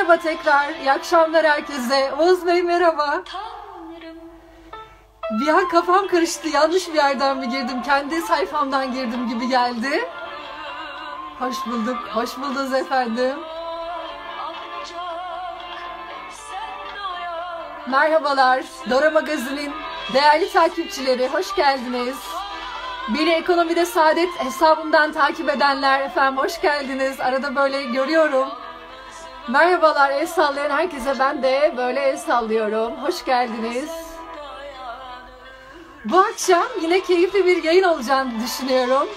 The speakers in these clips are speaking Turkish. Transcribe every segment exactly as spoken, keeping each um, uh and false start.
Merhaba tekrar, iyi akşamlar herkese. Oğuz Bey merhaba. Tanrım. Bir an kafam karıştı, yanlış bir yerden mi girdim? Kendi sayfamdan girdim gibi geldi. Hoş bulduk, hoş buldunuz efendim. Merhabalar, Dora Magazin'in değerli takipçileri, hoş geldiniz. Beni Ekonomide Saadet hesabımdan takip edenler, efendim hoş geldiniz. Arada böyle görüyorum. Merhabalar, el sallayan herkese ben de böyle el sallıyorum. Hoş geldiniz. Bu akşam yine keyifli bir yayın olacağını düşünüyorum.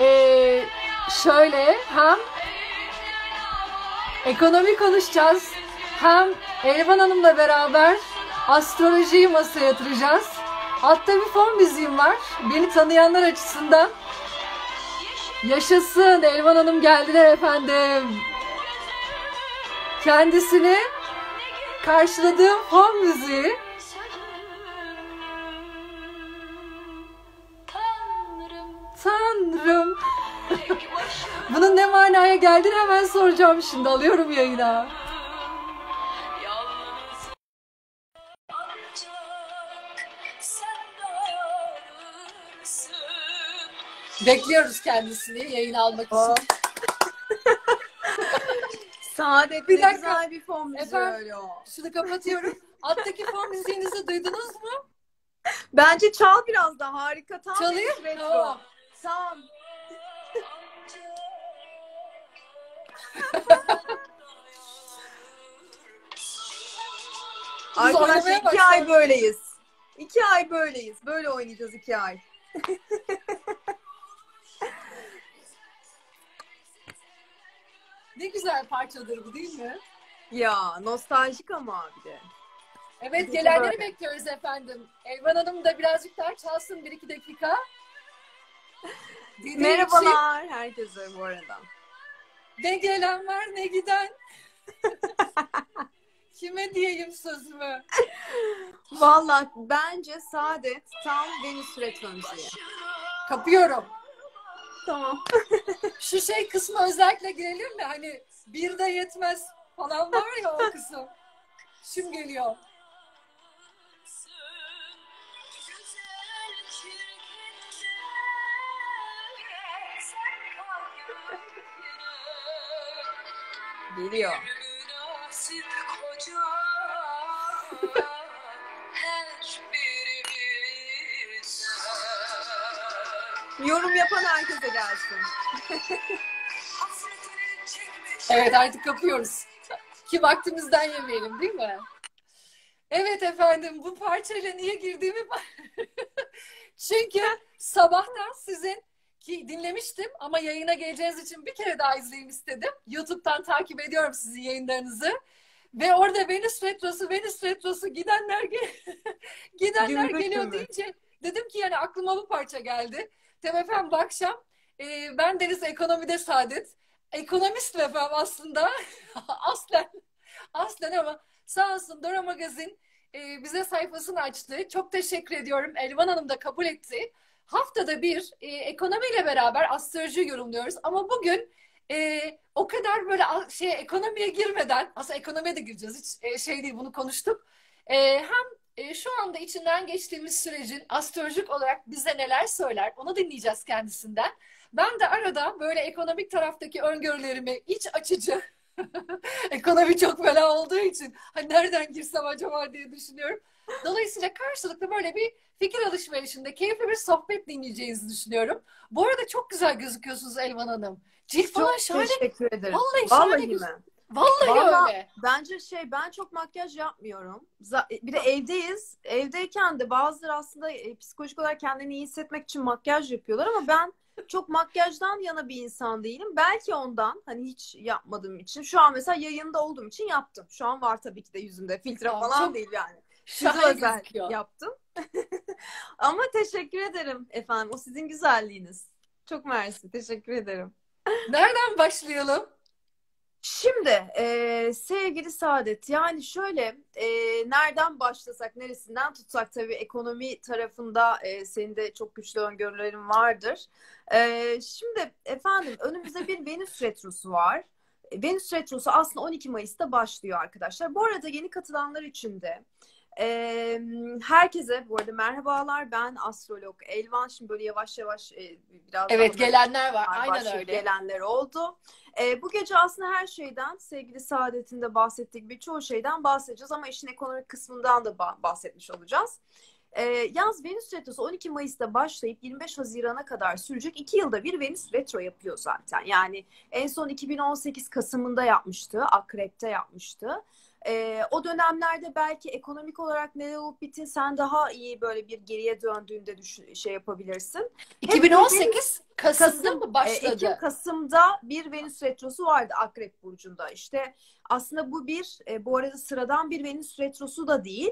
Ee, şöyle hem ekonomi konuşacağız, hem Elvan Hanım'la beraber astrolojiyi masaya yatıracağız. Altta bir fon müziğim var, beni tanıyanlar açısından. Yaşasın, Elvan Hanım geldiler efendim. Kendisini karşıladığım fon müziği. Tanrım. Tanrım. Bunun ne manaya geldiğini hemen soracağım şimdi. Alıyorum yayına. Bekliyoruz kendisini yayın almak oh. için. Saadet, bir dakika. Güzel bir fon müziği öyle o. Şunu kapatıyorum. Alttaki fon müziğinizi duydunuz mu? Bence çal biraz da harika. Tam çalayım. Retro. Tam. Arkadaşlar iki ay böyleyiz. İki ay böyleyiz. Böyle oynayacağız iki ay. Ne güzel parçadır bu değil mi? Ya nostaljik ama abi de. Evet, biz gelenleri böyle bekliyoruz efendim. Elvan Hanım da birazcık daha çalsın bir iki dakika. Dediğim merhabalar için, herkese bu arada. Ne gelen var ne giden. Kime diyeyim sözümü? Vallahi bence Saadet tam Venüs Retrosu. Kapıyorum. Tamam. Şu şey kısmı özellikle girelim mi? Hani bir de yetmez falan var ya o kısım. Şimdi geliyor. Geliyor. Yorum yapan herkese gelsin. Evet, artık kapıyoruz. Ki vaktimizden yemeyelim değil mi? Evet efendim, bu parçayla niye girdiğimi... Çünkü sabahtan sizin ki dinlemiştim ama yayına geleceğiniz için bir kere daha izleyeyim istedim. YouTube'dan takip ediyorum sizin yayınlarınızı. Ve orada Venüs Retrosu, Venüs Retrosu gidenler, ge gidenler geliyor deyince dedim ki yani aklıma bu parça geldi. Tabii efendim bu akşam e, ben Deniz Ekonomide Saadet. Ekonomist mi efendim aslında? Aslen. Aslen ama sağ olsun Dora Magazin e, bize sayfasını açtı. Çok teşekkür ediyorum. Elvan Hanım da kabul etti. Haftada bir e, ekonomiyle beraber astroloji yorumluyoruz. Ama bugün e, o kadar böyle şey ekonomiye girmeden, aslında ekonomiye de gireceğiz. Hiç e, şey değil, bunu konuştuk. E, hem şu anda içinden geçtiğimiz sürecin astrolojik olarak bize neler söyler onu dinleyeceğiz kendisinden. Ben de arada böyle ekonomik taraftaki öngörülerimi iç açıcı, ekonomi çok fena olduğu için hani nereden girsem acaba diye düşünüyorum. Dolayısıyla karşılıklı böyle bir fikir alışverişinde keyifli bir sohbet dinleyeceğinizi düşünüyorum. Bu arada çok güzel gözüküyorsunuz Elvan Hanım. Cilt falan şahane. Çok teşekkür ederim. Vallahi, vallahi mi? Vallahi, Vallahi öyle. Bence şey, ben çok makyaj yapmıyorum. Bir de evdeyiz. Evdeyken de bazıları aslında psikolojik olarak kendini iyi hissetmek için makyaj yapıyorlar ama ben çok makyajdan yana bir insan değilim. Belki ondan hani hiç yapmadığım için. Şu an mesela yayında olduğum için yaptım. Şu an var tabii ki de yüzümde. Filtre ya, falan değil yani. Size özel yaptım. Ama teşekkür ederim efendim. O sizin güzelliğiniz. Çok mersi. Teşekkür ederim. Nereden başlayalım? Şimdi e, sevgili Saadet, yani şöyle e, nereden başlasak, neresinden tutsak, tabii ekonomi tarafında e, senin de çok güçlü öngörülerin vardır. E, şimdi efendim önümüzde bir Venüs Retrosu var. Venüs Retrosu aslında on iki Mayıs'ta başlıyor arkadaşlar. Bu arada yeni katılanlar için de e, herkese bu arada merhabalar. Ben astrolog Elvan. Şimdi böyle yavaş yavaş e, biraz evet gelenler var. Aynen başlıyor. Öyle. Gelenler oldu. E, bu gece aslında her şeyden, sevgili Saadet'in de bahsettiği gibi çoğu şeyden bahsedeceğiz ama işin ekonomik kısmından da bahsetmiş olacağız. E, yalnız Venüs Retrosu on iki Mayıs'ta başlayıp yirmi beş Haziran'a kadar sürecek. iki yılda bir Venüs Retro yapıyor zaten. Yani en son iki bin on sekiz Kasım'ında yapmıştı. Akrep'te yapmıştı. E, o dönemlerde belki ekonomik olarak ne olup bitin sen daha iyi böyle bir geriye döndüğünde düşün, şey yapabilirsin. iki bin on sekiz Kasım'da mı başladı? Ekim-Kasım'da bir Venüs Retrosu vardı Akrep Burcu'nda. İşte aslında bu bir, e, bu arada sıradan bir Venüs Retrosu da değil.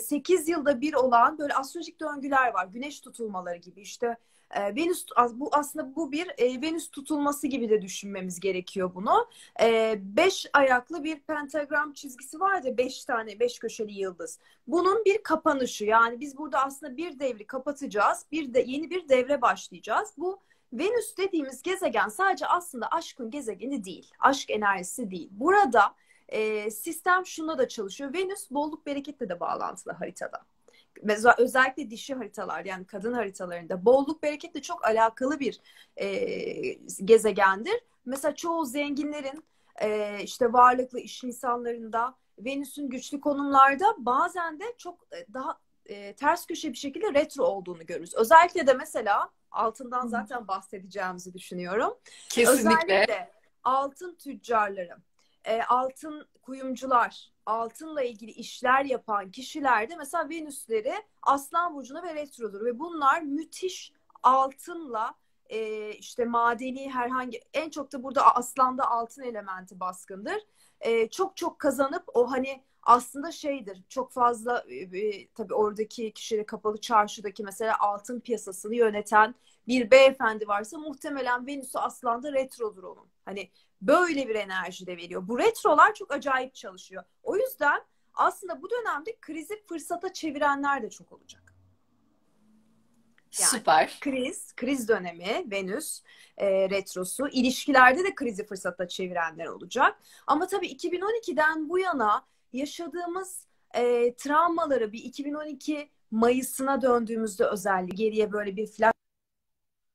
sekiz yılda bir olan böyle astrolojik döngüler var. Güneş tutulmaları gibi işte. Venüs, bu aslında bu bir Venüs tutulması gibi de düşünmemiz gerekiyor bunu. Beş ayaklı bir pentagram çizgisi var ya, beş tane beş köşeli yıldız. Bunun bir kapanışı, yani biz burada aslında bir devri kapatacağız. Bir de yeni bir devre başlayacağız. Bu Venüs dediğimiz gezegen sadece aslında aşkın gezegeni değil. Aşk enerjisi değil. Burada E, sistem şuna da çalışıyor. Venüs bolluk bereketle de bağlantılı haritada. Mesela özellikle dişi haritalar, yani kadın haritalarında bolluk bereketle çok alakalı bir e, gezegendir. Mesela çoğu zenginlerin e, işte varlıklı iş insanlarında Venüs'ün güçlü konumlarda, bazen de çok daha e, ters köşe bir şekilde retro olduğunu görürüz. Özellikle de mesela altından zaten bahsedeceğimizi düşünüyorum. Kesinlikle. Özellikle altın tüccarları, altın kuyumcular, altınla ilgili işler yapan kişilerde mesela Venüsleri Aslan Burcu'na ve retrodur. Ve bunlar müthiş altınla e, işte madeni herhangi, en çok da burada Aslan'da altın elementi baskındır. E, çok çok kazanıp o hani aslında şeydir, çok fazla e, tabii oradaki kişileri, Kapalı Çarşı'daki mesela altın piyasasını yöneten bir beyefendi varsa muhtemelen Venüs'ü Aslan'da retrodur onun. Hani böyle bir enerji de veriyor. Bu retrolar çok acayip çalışıyor. O yüzden aslında bu dönemde krizi fırsata çevirenler de çok olacak. Yani süper. Kriz, kriz dönemi, Venüs e, retrosu. İlişkilerde de krizi fırsata çevirenler olacak. Ama tabii iki bin on iki'den bu yana yaşadığımız e, travmaları bir iki bin on iki Mayıs'ına döndüğümüzde özellikle geriye böyle bir flash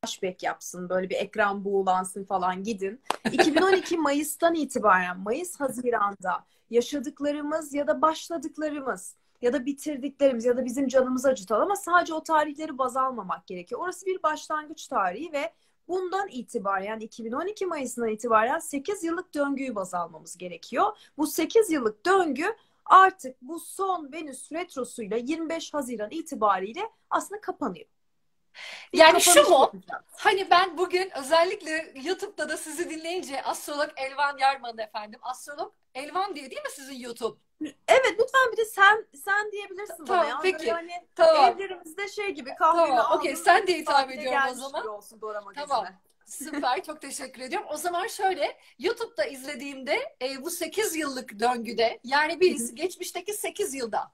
flashback yapsın, böyle bir ekran buğulansın falan, gidin. iki bin on iki Mayıs'tan itibaren, Mayıs-Haziran'da yaşadıklarımız ya da başladıklarımız ya da bitirdiklerimiz ya da bizim canımızı acıtan, ama sadece o tarihleri baz almamak gerekiyor. Orası bir başlangıç tarihi ve bundan itibaren, yani iki bin on iki Mayıs'ından itibaren sekiz yıllık döngüyü baz almamız gerekiyor. Bu sekiz yıllık döngü artık bu son Venüs retrosuyla yirmi beş Haziran itibariyle aslında kapanıyor. Yani şu mu? Hani ben bugün özellikle YouTube'da da sizi dinleyince astrolog Elvan Yerman efendim. Astrolog Elvan diye değil mi sizin YouTube? Evet, lütfen bir de sen sen diyebilirsin tamam, bana. Ya. Peki. Yani tamam. Evlerimizde şey gibi kahveni tamam, aldım. Okey, sen diye hitap ediyorum o zaman. Olsun, Dora Magazin. Tamam. Süper, çok teşekkür ediyorum. O zaman şöyle, YouTube'da izlediğimde e, bu sekiz yıllık döngüde, yani birisi geçmişteki sekiz yılda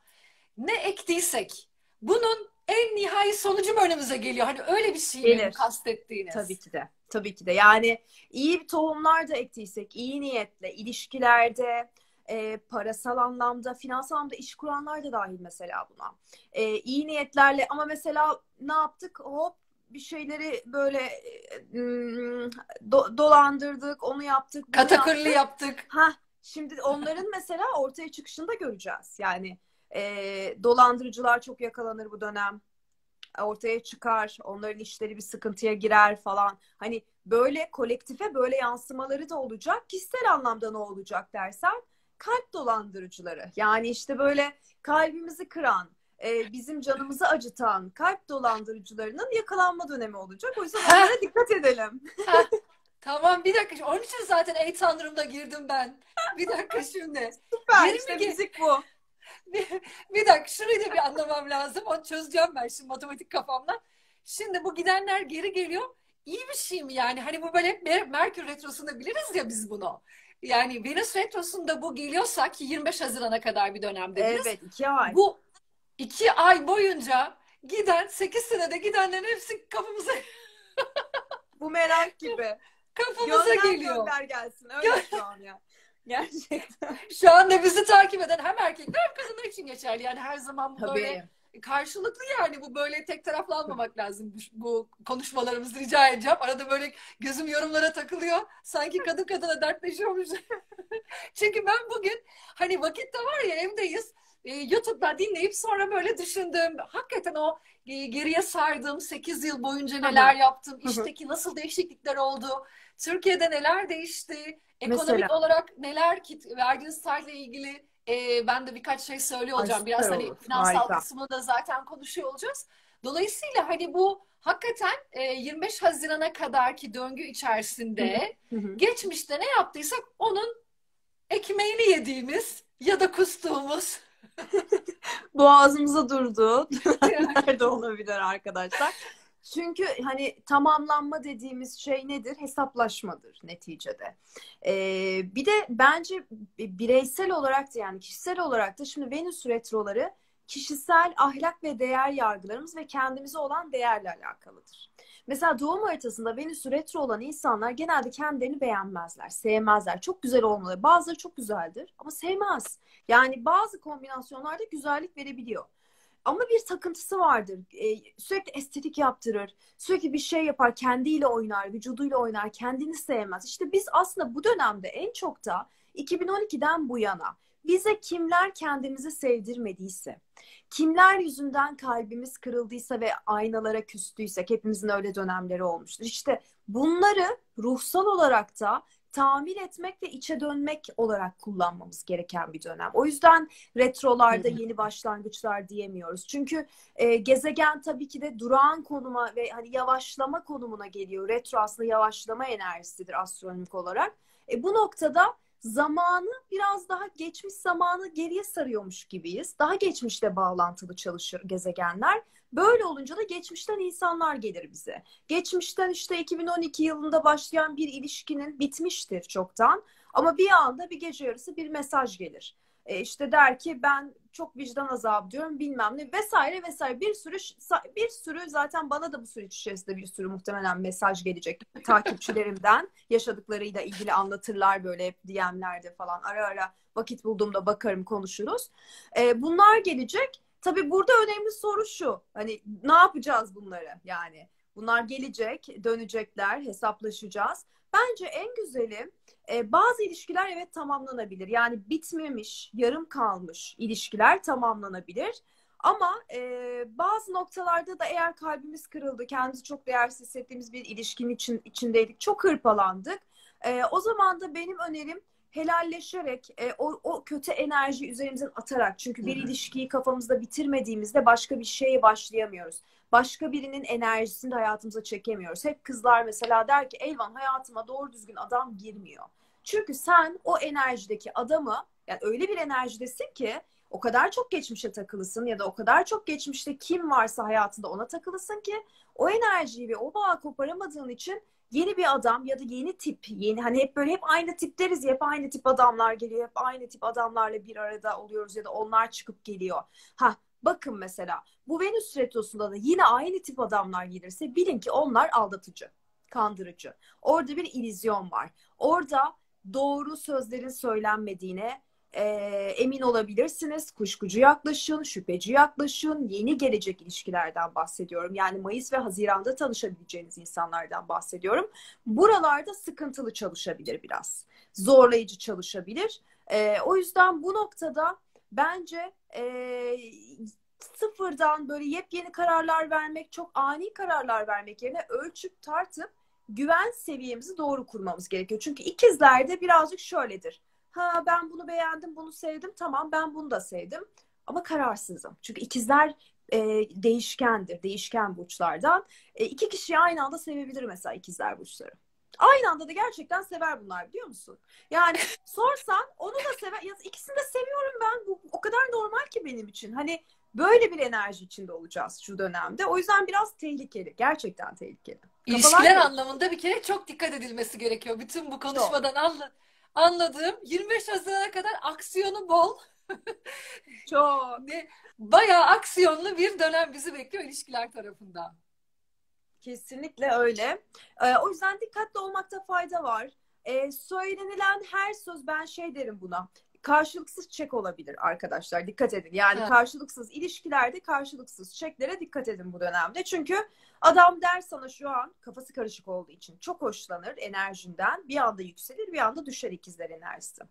ne ektiysek bunun en nihai sonucu mu önümüze geliyor? Hani öyle bir şey mi kastettiğiniz? Tabii ki de. Tabii ki de. Yani iyi tohumlar da ektiysek, iyi niyetle, ilişkilerde, e, parasal anlamda, finansal anlamda iş kuranlar da dahil mesela buna. E, iyi niyetlerle, ama mesela ne yaptık? Hop bir şeyleri böyle do, dolandırdık, onu yaptık. Katakırlı yaptık. yaptık. Heh, şimdi onların mesela ortaya çıkışını da göreceğiz. Yani E, dolandırıcılar çok yakalanır bu dönem, ortaya çıkar, onların işleri bir sıkıntıya girer falan, hani böyle kolektife böyle yansımaları da olacak. Kişisel anlamda ne olacak dersen, kalp dolandırıcıları, yani işte böyle kalbimizi kıran, e, bizim canımızı acıtan kalp dolandırıcılarının yakalanma dönemi olacak. O yüzden onlara dikkat edelim. Tamam, bir dakika. Onun için zaten ey tanrımda girdim ben. Bir dakika şimdi. Süper, işte müzik bu. Bir, bir dakika, şurayı da bir anlamam lazım. Onu çözeceğim ben şimdi matematik kafamla. Şimdi bu gidenler geri geliyor. İyi bir şey mi yani? Hani bu böyle hep Merkür Retrosu'nda biliriz ya biz bunu. Yani Venüs Retrosu'nda bu geliyorsa, ki yirmi beş Haziran'a kadar bir dönemdeyiz. Evet, iki ay. Bu iki ay boyunca giden, sekiz senede gidenlerin hepsi kafamıza... Bu merak gibi. Kafamıza gönder geliyor. Gönder gelsin. Öyle şu an ya. Gerçekten. Şu anda bizi takip eden hem erkekler hem kadınlar için geçerli. Yani her zaman bu böyle karşılıklı, yani bu böyle tek taraflı almamak lazım. Bu konuşmalarımızı rica edeceğim. Arada böyle gözüm yorumlara takılıyor. Sanki kadın kadına dertleşiyormuş. Çünkü ben bugün hani vakitte var ya, evdeyiz. YouTube'dan dinleyip sonra böyle düşündüm. Hakikaten o geriye sardım. sekiz yıl boyunca neler yaptım. İşteki nasıl değişiklikler oldu. Türkiye'de neler değişti. Ekonomik mesela olarak neler, verdiğiniz tarihle ilgili e, ben de birkaç şey söylüyor olacağım. Biraz olur. Hani finansal kısmı da zaten konuşuyor olacağız. Dolayısıyla hani bu hakikaten e, yirmi beş Haziran'a kadarki döngü içerisinde hı hı. geçmişte ne yaptıysak onun ekmeğini yediğimiz ya da kustuğumuz boğazımıza durdu. Nerede olabilir arkadaşlar? Çünkü hani tamamlanma dediğimiz şey nedir? Hesaplaşmadır neticede. Ee, bir de bence bireysel olarak da, yani kişisel olarak da şimdi Venüs retroları kişisel ahlak ve değer yargılarımız ve kendimize olan değerle alakalıdır. Mesela doğum haritasında Venüs retro olan insanlar genelde kendilerini beğenmezler, sevmezler. Çok güzel olmaları. Bazıları çok güzeldir ama sevmez. Yani bazı kombinasyonlarda güzellik verebiliyor. Ama bir takıntısı vardır. Ee, sürekli estetik yaptırır. Sürekli bir şey yapar. Kendiyle oynar. Vücuduyla oynar. Kendini sevmez. İşte biz aslında bu dönemde en çok da iki bin on iki'den bu yana bize kimler kendimizi sevdirmediyse, kimler yüzünden kalbimiz kırıldıysa ve aynalara küstüysek, hepimizin öyle dönemleri olmuştur. İşte bunları ruhsal olarak da tamir etmek ve içe dönmek olarak kullanmamız gereken bir dönem. O yüzden retrolarda yeni başlangıçlar diyemiyoruz. Çünkü e, gezegen tabii ki de durağan konuma ve hani yavaşlama konumuna geliyor. Retro aslında yavaşlama enerjisidir astronomik olarak. E, bu noktada zamanı biraz daha geçmiş zamanı geriye sarıyormuş gibiyiz. Daha geçmişle bağlantılı çalışır gezegenler. Böyle olunca da geçmişten insanlar gelir bize. Geçmişten işte iki bin on iki yılında başlayan bir ilişkinin bitmiştir çoktan. Ama bir anda bir gece yarısı bir mesaj gelir. E işte der ki ben çok vicdan azabı diyorum, bilmem ne vesaire vesaire, bir sürü bir sürü zaten bana da bu süreç içerisinde bir sürü muhtemelen mesaj gelecek takipçilerimden, yaşadıklarıyla ilgili anlatırlar böyle hep D M'lerde falan, ara ara vakit bulduğumda bakarım, konuşuruz. E, bunlar gelecek. Tabii burada önemli soru şu, hani ne yapacağız bunları, yani bunlar gelecek, dönecekler, hesaplaşacağız. Bence en güzeli e, bazı ilişkiler evet tamamlanabilir. Yani bitmemiş, yarım kalmış ilişkiler tamamlanabilir. Ama e, bazı noktalarda da eğer kalbimiz kırıldı, kendimizi çok değersiz hissettiğimiz bir ilişkinin için, içindeydik, çok hırpalandık. E, o zaman da benim önerim helalleşerek, e, o, o kötü enerjiyi üzerimizden atarak. Çünkü bir ilişkiyi kafamızda bitirmediğimizde başka bir şeye başlayamıyoruz. Başka birinin enerjisini de hayatımıza çekemiyoruz. Hep kızlar mesela der ki Elvan hayatıma doğru düzgün adam girmiyor. Çünkü sen o enerjideki adamı, yani öyle bir enerjidesin ki o kadar çok geçmişe takılısın ya da o kadar çok geçmişte kim varsa hayatında ona takılısın ki o enerjiyi ve o bağı koparamadığın için yeni bir adam ya da yeni tip, yeni hani hep böyle hep aynı tipleriz ya, hep aynı tip adamlar geliyor, hep aynı tip adamlarla bir arada oluyoruz ya da onlar çıkıp geliyor. Hah. Bakın mesela bu Venüs retrosunda da yine aynı tip adamlar gelirse bilin ki onlar aldatıcı, kandırıcı. Orada bir illüzyon var. Orada doğru sözlerin söylenmediğine e, emin olabilirsiniz. Kuşkucu yaklaşın, şüpheci yaklaşın. Yeni gelecek ilişkilerden bahsediyorum. Yani Mayıs ve Haziran'da tanışabileceğiniz insanlardan bahsediyorum. Buralarda sıkıntılı çalışabilir biraz. Zorlayıcı çalışabilir. E, o yüzden bu noktada bence e, sıfırdan böyle yepyeni kararlar vermek, çok ani kararlar vermek yerine ölçüp tartıp güven seviyemizi doğru kurmamız gerekiyor. Çünkü ikizlerde birazcık şöyledir. Ha ben bunu beğendim, bunu sevdim, tamam ben bunu da sevdim ama kararsızım. Çünkü ikizler e, değişkendir, değişken burçlardan. E, iki kişiyi aynı anda sevebilir mesela ikizler burçları. Aynı anda da gerçekten sever bunlar, biliyor musun? Yani sorsan onu da sever. Ya, ikisini de seviyorum ben. Bu o kadar normal ki benim için. Hani böyle bir enerji içinde olacağız şu dönemde. O yüzden biraz tehlikeli. Gerçekten tehlikeli. İlişkiler kafalar anlamında bir kere çok dikkat edilmesi gerekiyor. Bütün bu konuşmadan anla, anladığım yirmi beş Haziran'a kadar aksiyonu bol. Çok. Bayağı aksiyonlu bir dönem bizi bekliyor ilişkiler tarafından. Kesinlikle öyle. Ee, o yüzden dikkatli olmakta fayda var. Ee, söylenilen her söz, ben şey derim buna, karşılıksız çek olabilir arkadaşlar. Dikkat edin. Yani evet. Karşılıksız ilişkilerde karşılıksız çeklere dikkat edin bu dönemde. Çünkü adam der sana şu an kafası karışık olduğu için çok hoşlanır enerjinden. Bir anda yükselir, bir anda düşer ikizler enerjisi.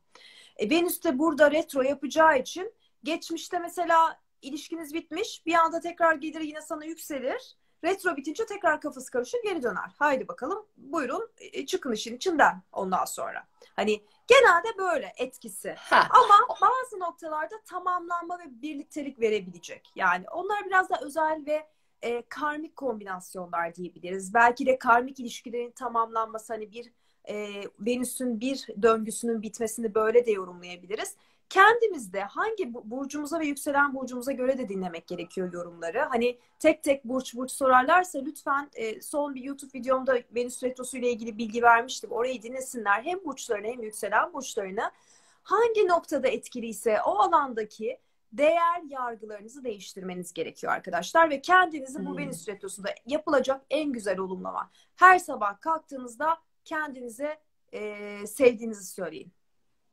E, Venüs de burada retro yapacağı için geçmişte mesela ilişkiniz bitmiş, bir anda tekrar gelir yine sana yükselir. Retro bitince tekrar kafası karışır, geri döner. Haydi bakalım, buyurun çıkın işin içinden ondan sonra. Hani genelde böyle etkisi. Ha. Ama bazı noktalarda tamamlanma ve birliktelik verebilecek. Yani onlar biraz da özel ve e, karmik kombinasyonlar diyebiliriz. Belki de karmik ilişkilerin tamamlanması, hani bir e, Venüs'ün bir döngüsünün bitmesini böyle de yorumlayabiliriz. Kendimizde hangi burcumuza ve yükselen burcumuza göre de dinlemek gerekiyor yorumları. Hani tek tek burç burç sorarlarsa lütfen e, son bir YouTube videomda Venüs Retrosu ile ilgili bilgi vermiştim. Orayı dinlesinler. Hem burçlarını hem yükselen burçlarını, hangi noktada etkiliyse o alandaki değer yargılarınızı değiştirmeniz gerekiyor arkadaşlar. Ve kendinizi bu hmm. Venüs Retrosu'nda yapılacak en güzel olumlama. Her sabah kalktığınızda kendinize e, sevdiğinizi söyleyin.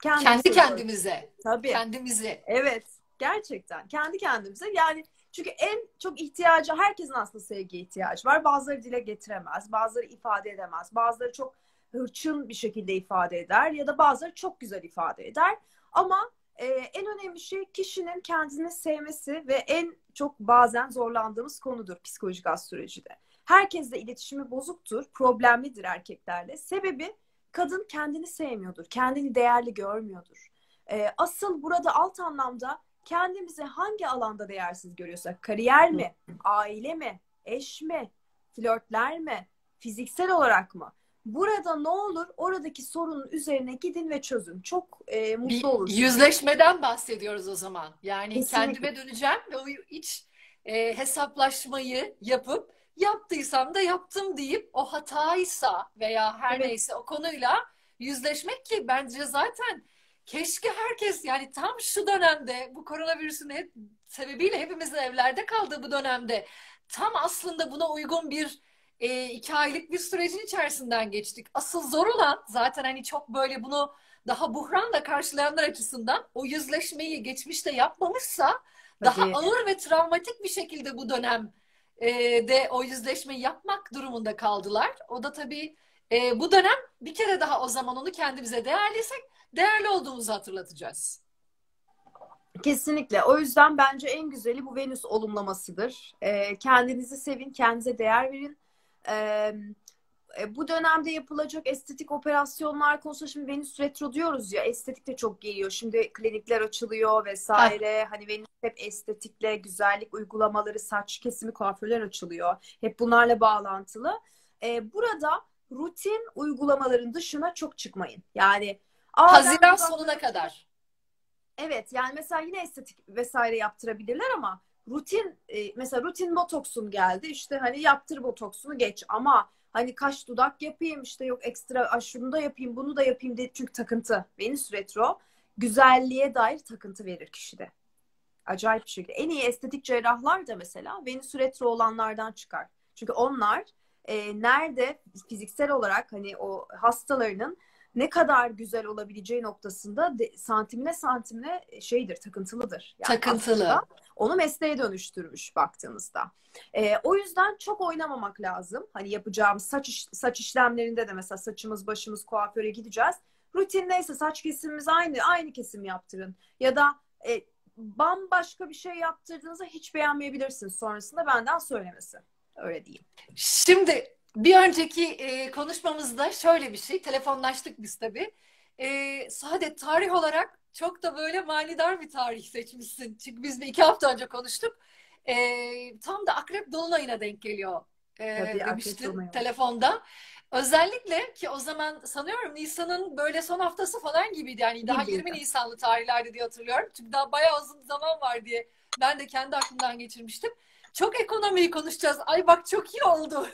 Kendisi kendi kendimize. Öyle. Tabii. Kendimize. Evet. Gerçekten. Kendi kendimize. Yani çünkü en çok ihtiyacı, herkesin aslında sevgiye ihtiyacı var. Bazıları dile getiremez. Bazıları ifade edemez. Bazıları çok hırçın bir şekilde ifade eder. Ya da bazıları çok güzel ifade eder. Ama e, en önemli şey kişinin kendini sevmesi ve en çok bazen zorlandığımız konudur psikolojik astrolojide. Herkesle iletişimi bozuktur. Problemlidir erkeklerle. Sebebi, kadın kendini sevmiyordur, kendini değerli görmüyordur. E, asıl burada alt anlamda kendimizi hangi alanda değersiz görüyorsak, kariyer mi, aile mi, eş mi, flörtler mi, fiziksel olarak mı? Burada ne olur oradaki sorunun üzerine gidin ve çözün. Çok e, mutlu olursunuz. Yüzleşmeden bahsediyoruz o zaman. Yani kesinlikle. Kendime döneceğim ve o iç e, hesaplaşmayı yapıp, yaptıysam da yaptım deyip o hataysa veya her evet. neyse o konuyla yüzleşmek, ki bence zaten keşke herkes, yani tam şu dönemde bu koronavirüsün hep, sebebiyle hepimizin evlerde kaldığı bu dönemde tam aslında buna uygun bir e, iki aylık bir sürecin içerisinden geçtik. Asıl zor olan zaten hani çok böyle bunu daha buhranla karşılayanlar açısından o yüzleşmeyi geçmişte yapmamışsa daha Hadi. ağır ve travmatik bir şekilde bu dönem de o yüzleşmeyi yapmak durumunda kaldılar. O da tabii e, bu dönem bir kere daha o zaman onu kendimize değerliysek değerli olduğumuzu hatırlatacağız. Kesinlikle. O yüzden bence en güzeli bu Venüs olumlamasıdır. E, kendinizi sevin, kendinize değer verin. E, bu dönemde yapılacak estetik operasyonlar konusunda, şimdi Venüs retro diyoruz ya, estetik de çok geliyor. Şimdi klinikler açılıyor vesaire. Ha. Hani Venüs hep estetikle, güzellik uygulamaları, saç kesimi, kuaförler açılıyor. Hep bunlarla bağlantılı. Ee, burada rutin uygulamaların dışına çok çıkmayın. Yani Haziran sonuna kadar. Evet, yani mesela yine estetik vesaire yaptırabilirler ama rutin, mesela rutin botoksun geldi. İşte hani yaptır botoksunu geç ama hani kaş dudak yapayım, işte yok ekstra şunu da yapayım, bunu da yapayım dedi. Çünkü takıntı, Venüs retro güzelliğe dair takıntı verir kişide. Acayip bir şekilde. En iyi estetik cerrahlar da mesela Venüs retro olanlardan çıkar. Çünkü onlar e, nerede fiziksel olarak hani o hastalarının ne kadar güzel olabileceği noktasında de, santimine santimine şeydir, takıntılıdır. Yani takıntılı. Onu mesleğe dönüştürmüş baktığınızda. Ee, o yüzden çok oynamamak lazım. Hani yapacağım saç, iş, saç işlemlerinde de mesela saçımız başımız kuaföre gideceğiz. Rutin neyse, saç kesimimiz aynı, aynı kesim yaptırın. Ya da e, bambaşka bir şey yaptırdığınızda hiç beğenmeyebilirsiniz. Sonrasında benden söylemesi. Öyle diyeyim. Şimdi... Bir önceki e, konuşmamızda şöyle bir şey, telefonlaştık biz tabii. E, Saadet, tarih olarak çok da böyle manidar bir tarih seçmişsin. Çünkü biz de iki hafta önce konuştuk. E, tam da Akrep Dolunay'ına denk geliyor e, demiştin telefonda. Özellikle ki o zaman sanıyorum Nisan'ın böyle son haftası falan gibiydi. Yani daha yirmi Nisanlı tarihlerde diye hatırlıyorum. Çünkü daha bayağı uzun zaman var diye ben de kendi aklımdan geçirmiştim. Çok ekonomiyi konuşacağız. Ay bak çok iyi oldu.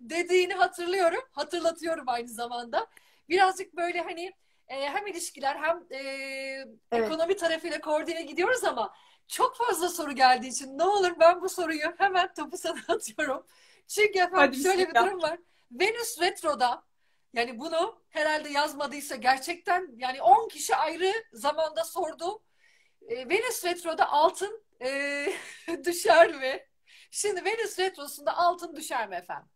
dediğini hatırlıyorum. Hatırlatıyorum aynı zamanda. Birazcık böyle hani e, hem ilişkiler hem e, evet. ekonomi tarafıyla koordine gidiyoruz ama çok fazla soru geldiği için ne olur ben bu soruyu hemen topu sana atıyorum. Çünkü efendim hadi şöyle bir ya. durum var. Venüs Retro'da, yani bunu herhalde yazmadıysa gerçekten, yani on kişi ayrı zamanda sordu. E, Venüs Retro'da altın e, düşer mi? Şimdi Venüs Retrosu'nda altın düşer mi efendim?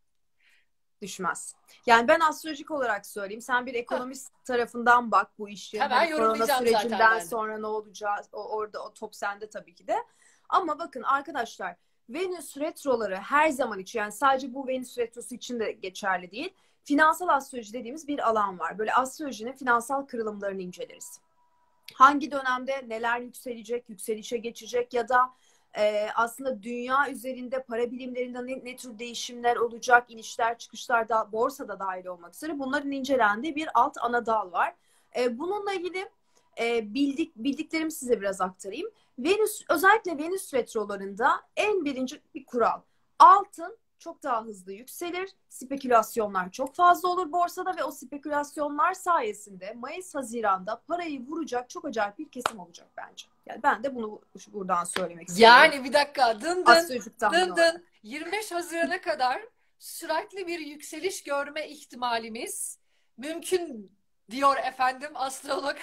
Düşmez. Yani ben astrolojik olarak söyleyeyim. Sen bir ekonomist tarafından bak bu işi. Hemen yani korona sürecinden sonra ne olacağız? O, orada o top sende tabii ki de. Ama bakın arkadaşlar, Venüs retroları her zaman için, yani sadece bu Venüs retrosu için de geçerli değil. Finansal astroloji dediğimiz bir alan var. Böyle astrolojinin finansal kırılımlarını inceleriz. Hangi dönemde neler yükselecek, yükselişe geçecek ya da Ee, aslında dünya üzerinde para bilimlerinde ne, ne tür değişimler olacak, inişler, çıkışlar da borsada dahil olmak üzere bunların incelendiği bir alt ana dal var. Ee, bununla ilgili e, bildik bildiklerimi size biraz aktarayım. Venüs, özellikle Venüs retrolarında en birinci bir kural: altın çok daha hızlı yükselir, spekülasyonlar çok fazla olur borsada ve o spekülasyonlar sayesinde Mayıs-Haziran'da parayı vuracak çok acayip bir kesim olacak bence. Yani ben de bunu buradan söylemek istiyorum. Yani bir dakika, dın dın, dın, dın yirmi beş Haziran'a kadar sürekli bir yükseliş görme ihtimalimiz mümkün diyor efendim astrolog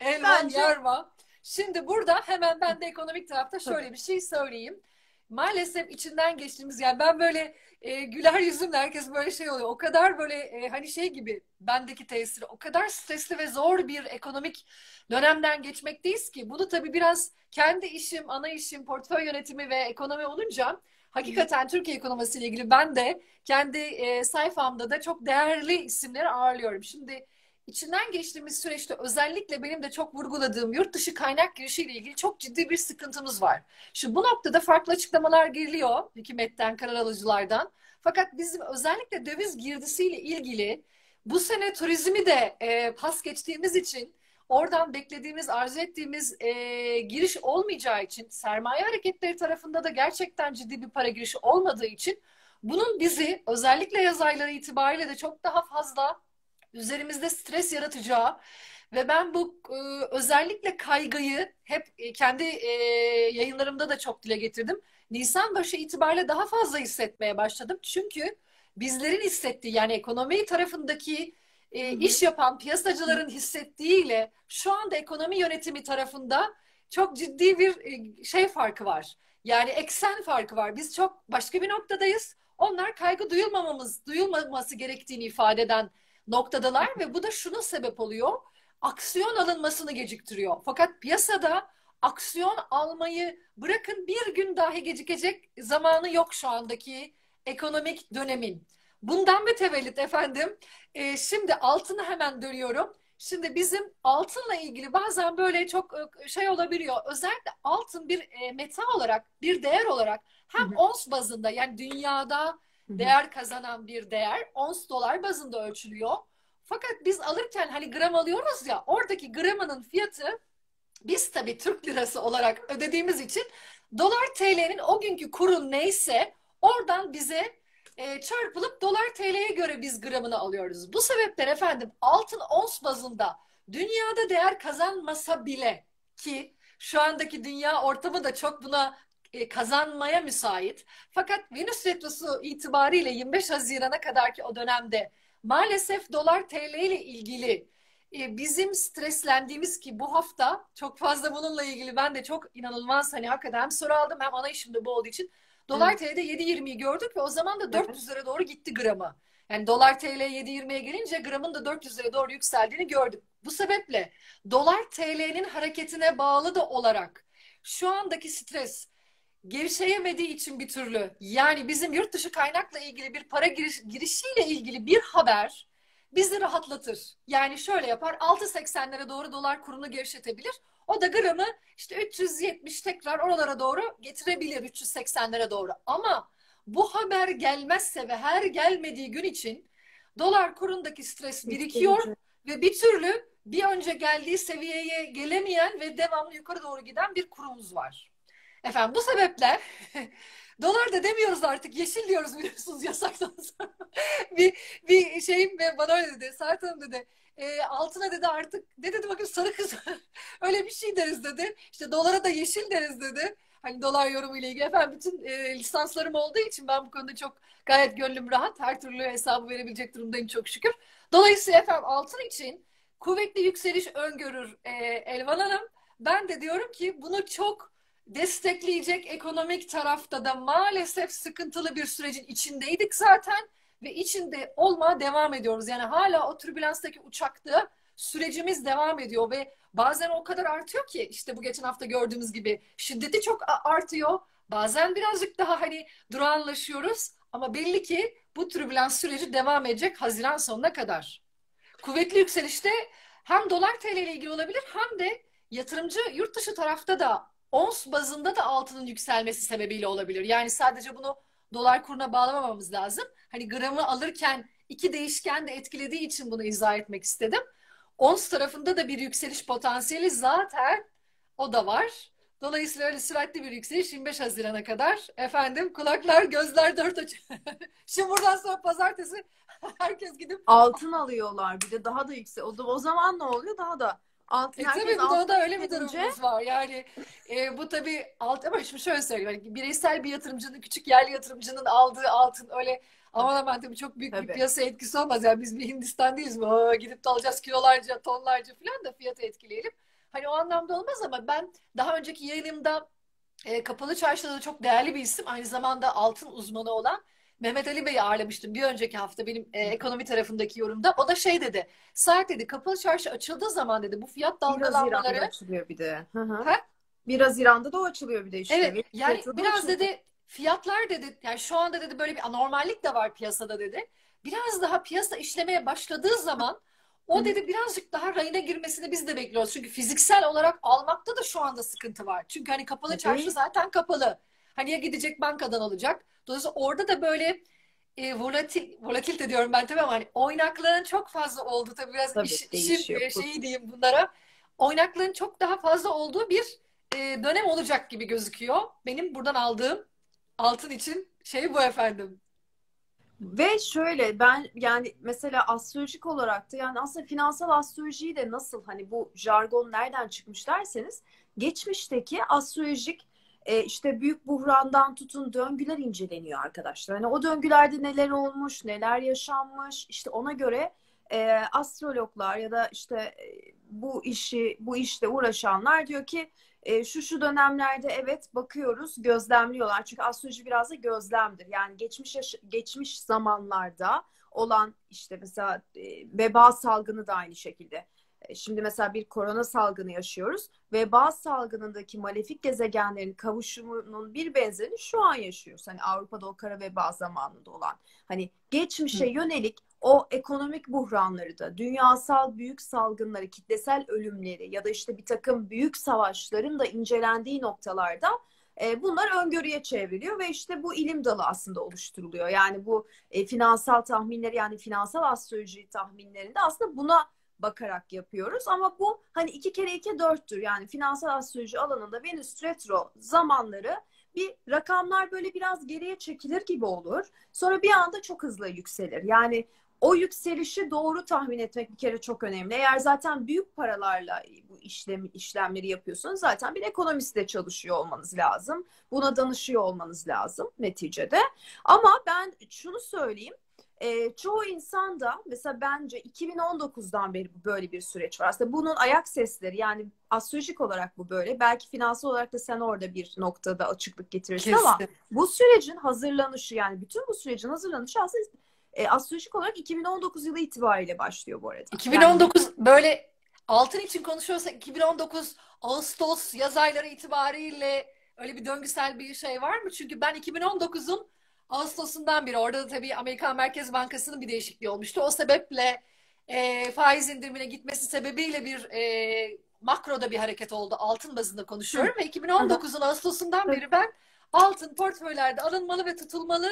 Elvan Yerman. Şimdi burada hemen ben de ekonomik tarafta şöyle bir şey söyleyeyim. Maalesef içinden geçtiğimiz, yani ben böyle e, güler yüzümle, herkes böyle şey oluyor. O kadar böyle e, hani şey gibi, bendeki tesiri o kadar stresli ve zor bir ekonomik dönemden geçmekteyiz ki bunu tabii biraz kendi işim, ana işim, portföy yönetimi ve ekonomi olunca hakikaten Türkiye ekonomisiyle ilgili ben de kendi e, sayfamda da çok değerli isimleri ağırlıyorum. Şimdi içinden geçtiğimiz süreçte özellikle benim de çok vurguladığım yurt dışı kaynak girişiyle ilgili çok ciddi bir sıkıntımız var. Şimdi bu noktada farklı açıklamalar geliyor hükümetten, karar alıcılardan. Fakat bizim özellikle döviz girdisiyle ilgili bu sene turizmi de e, pas geçtiğimiz için, oradan beklediğimiz, arzu ettiğimiz e, giriş olmayacağı için, sermaye hareketleri tarafında da gerçekten ciddi bir para girişi olmadığı için bunun bizi özellikle yaz ayları itibariyle de çok daha fazla üzerimizde stres yaratacağı ve ben bu e, özellikle kaygıyı hep e, kendi e, yayınlarımda da çok dile getirdim. Nisan başı itibariyle daha fazla hissetmeye başladım. Çünkü bizlerin hissettiği, yani ekonomi tarafındaki e, iş yapan piyasacıların hissettiğiyle şu anda ekonomi yönetimi tarafında çok ciddi bir e, şey farkı var. Yani eksen farkı var. Biz çok başka bir noktadayız. Onlar kaygı duyulmamamız, duyulmaması gerektiğini ifade eden noktadalar ve bu da şuna sebep oluyor: aksiyon alınmasını geciktiriyor. Fakat piyasada aksiyon almayı bırakın, bir gün dahi gecikecek zamanı yok şu andaki ekonomik dönemin. Bundan mütevellit efendim. E, şimdi altına hemen dönüyorum. Şimdi bizim altınla ilgili bazen böyle çok şey olabiliyor. Özellikle altın bir e, meta olarak, bir değer olarak hem ons bazında, yani dünyada değer kazanan bir değer, ons dolar bazında ölçülüyor. Fakat biz alırken hani gram alıyoruz ya, oradaki gramının fiyatı biz tabii Türk lirası olarak ödediğimiz için dolar T L'nin o günkü kuru neyse oradan bize e, çarpılıp dolar T L'ye göre biz gramını alıyoruz. Bu sebepler efendim altın ons bazında dünyada değer kazanmasa bile, ki şu andaki dünya ortamı da çok buna kazanmaya müsait. Fakat Venüs Retrosu itibariyle yirmi beş Haziran'a kadarki o dönemde maalesef dolar T L ile ilgili bizim streslendiğimiz, ki bu hafta çok fazla bununla ilgili ben de çok inanılmaz hani hakikaten hem soru aldım hem ana işimde bu olduğu için dolar evet. T L'de yedi yirmiyi gördük ve o zaman da dört yüzlere doğru gitti gramı. Yani dolar T L yedi yirmiye gelince gramın da dört yüzlere doğru yükseldiğini gördük. Bu sebeple dolar T L'nin hareketine bağlı da olarak şu andaki stres gevşeyemediği için bir türlü, yani bizim yurt dışı kaynakla ilgili bir para giriş, girişiyle ilgili bir haber bizi rahatlatır. Yani şöyle yapar, altı seksenlere doğru dolar kurunu gevşetebilir. O da gramı işte üç yüz yetmiş tekrar oralara doğru getirebilir, üç yüz seksenlere doğru. Ama bu haber gelmezse ve her gelmediği gün için dolar kurundaki stres birikiyor ve bir türlü bir önce geldiği seviyeye gelemeyen ve devamlı yukarı doğru giden bir kurumuz var. Efendim bu sebepler dolar da demiyoruz artık, yeşil diyoruz, biliyorsunuz yasaktan sonra. bir, bir şeyim ve bana öyle dedi, Sait Hanım dedi, e, altına dedi artık, ne dedi bakayım, sarı kız öyle bir şey deriz dedi, işte dolara da yeşil deriz dedi. hani dolar yorumu ile ilgili efendim bütün e, lisanslarım olduğu için ben bu konuda çok gayet gönlüm rahat. Her türlü hesabı verebilecek durumdayım çok şükür. Dolayısıyla efendim altın için kuvvetli yükseliş öngörür e, Elvan Hanım. Ben de diyorum ki bunu çok destekleyecek ekonomik tarafta da maalesef sıkıntılı bir sürecin içindeydik zaten ve içinde olmaya devam ediyoruz. Yani hala o türbülanstaki uçakta sürecimiz devam ediyor ve bazen o kadar artıyor ki işte bu geçen hafta gördüğümüz gibi şiddeti çok artıyor. Bazen birazcık daha hani durağanlaşıyoruz ama belli ki bu türbülans süreci devam edecek Haziran sonuna kadar. Kuvvetli yükselişte hem dolar T L ile ilgili olabilir hem de yatırımcı yurt dışı tarafta da ons bazında da altının yükselmesi sebebiyle olabilir. Yani sadece bunu dolar kuruna bağlamamamız lazım. Hani gramı alırken iki değişken de etkilediği için bunu izah etmek istedim. Ons tarafında da bir yükseliş potansiyeli zaten o da var. Dolayısıyla öyle süratli bir yükseliş yirmi beş Haziran'a kadar. Efendim kulaklar, gözler dört açı. Şimdi buradan sonra pazartesi herkes gidip altın alıyorlar bir de daha da yüksek. O, da, o zaman ne oluyor? Daha da altın. E tabii bu da öyle bir durumumuz var. Yani e, bu tabii altın ama şimdi şöyle söyleyeyim. Yani bireysel bir yatırımcının, küçük yerli yatırımcının aldığı altın öyle aman aman tabii çok büyük tabii bir piyasa etkisi olmaz. Yani biz bir Hindistan değiliz mi? Aa, gidip de alacağız kilolarca, tonlarca falan da fiyatı etkileyelim. Hani o anlamda olmaz ama ben daha önceki yayınımda e, Kapalı Çarşı'da da çok değerli bir isim. Aynı zamanda altın uzmanı olan Mehmet Ali Bey'i ağırlamıştım bir önceki hafta benim e, ekonomi tarafındaki yorumda. O da şey dedi, Sait dedi Kapalı Çarşı açıldığı zaman dedi bu fiyat dalgalanmaları. Biraz İran'da açılıyor bir de. Hı hı. Biraz İran'da da o açılıyor bir de işte. Evet yani Petro'da biraz açılıyor dedi fiyatlar dedi yani şu anda dedi böyle bir anormallik de var piyasada dedi. Biraz daha piyasa işlemeye başladığı zaman o dedi birazcık daha rayına girmesini biz de bekliyoruz. Çünkü fiziksel olarak almakta da şu anda sıkıntı var. Çünkü hani Kapalı evet. Çarşı zaten kapalı. Hani ya gidecek bankadan alacak. Dolayısıyla orada da böyle e, volatil, volatil de diyorum ben tabii ama hani oynaklığın çok fazla olduğu tabii biraz tabii, iş, işim şeyi diyeyim bunlara. Oynaklığın çok daha fazla olduğu bir e, dönem olacak gibi gözüküyor. Benim buradan aldığım altın için şey bu efendim. Ve şöyle ben yani mesela astrolojik olarak da yani aslında finansal astrolojiyi de nasıl hani bu jargon nereden çıkmış derseniz geçmişteki astrolojik e, işte büyük buhrandan tutun döngüler inceleniyor arkadaşlar. Hani o döngülerde neler olmuş, neler yaşanmış işte ona göre e, astrologlar ya da işte e, bu işi bu işte uğraşanlar diyor ki E, şu şu dönemlerde evet bakıyoruz, gözlemliyorlar. Çünkü astroloji biraz da gözlemdir. Yani geçmiş geçmiş zamanlarda olan işte mesela e, veba salgını da aynı şekilde. E, şimdi mesela bir korona salgını yaşıyoruz. Veba salgınındaki malefik gezegenlerin kavuşumunun bir benzerini şu an yaşıyoruz. Hani Avrupa'da o kara veba zamanında olan. Hani geçmişe Hı. yönelik o ekonomik buhranları da, dünyasal büyük salgınları, kitlesel ölümleri ya da işte bir takım büyük savaşların da incelendiği noktalarda e, bunlar öngörüye çevriliyor ve işte bu ilim dalı aslında oluşturuluyor. Yani bu e, finansal tahminleri yani finansal astroloji tahminlerinde aslında buna bakarak yapıyoruz. Ama bu hani iki kere iki dörttür. Yani finansal astroloji alanında Venüs Retro zamanları bir rakamlar böyle biraz geriye çekilir gibi olur. Sonra bir anda çok hızlı yükselir. Yani o yükselişi doğru tahmin etmek bir kere çok önemli. Eğer zaten büyük paralarla bu işlem, işlemleri yapıyorsanız zaten bir ekonomistle çalışıyor olmanız lazım. Buna danışıyor olmanız lazım neticede. Ama ben şunu söyleyeyim. E, çoğu insanda mesela bence iki bin on dokuzdan beri böyle bir süreç var. Aslında bunun ayak sesleri yani astrolojik olarak bu böyle. Belki finansal olarak da sen orada bir noktada açıklık getirirsin Kesin. ama bu sürecin hazırlanışı yani bütün bu sürecin hazırlanışı aslında E, astrolojik olarak iki bin on dokuz yılı itibariyle başlıyor bu arada. iki bin on dokuz yani, böyle altın için konuşuyorsak iki bin on dokuz Ağustos yaz ayları itibariyle öyle bir döngüsel bir şey var mı? Çünkü ben iki bin on dokuzun Ağustos'undan biri orada da tabii Amerikan Merkez Bankası'nın bir değişikliği olmuştu. O sebeple e, faiz indirimine gitmesi sebebiyle bir e, makroda bir hareket oldu. Altın bazında konuşuyorum Hı. ve iki bin on dokuzun Hı. Ağustos'undan Hı. beri ben altın portföylerde alınmalı ve tutulmalı.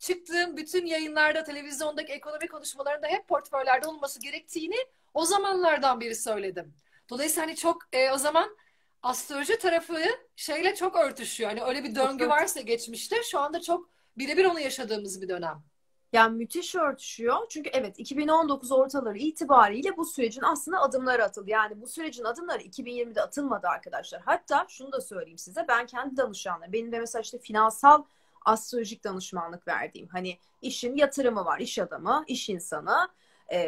Çıktığım bütün yayınlarda, televizyondaki ekonomi konuşmalarında hep portföylerde olması gerektiğini o zamanlardan beri söyledim. Dolayısıyla hani çok e, o zaman astroloji tarafı şeyle çok örtüşüyor. Hani öyle bir döngü varsa geçmişte şu anda çok birebir onu yaşadığımız bir dönem. Yani müthiş örtüşüyor. Çünkü evet, iki bin on dokuz ortaları itibariyle bu sürecin aslında adımları atıldı. Yani bu sürecin adımları iki bin yirmide atılmadı arkadaşlar. Hatta şunu da söyleyeyim size. Ben kendi danışanlarım, benim de mesela işte finansal astrolojik danışmanlık verdiğim, hani işin yatırımı var, iş adamı, iş insanı, e,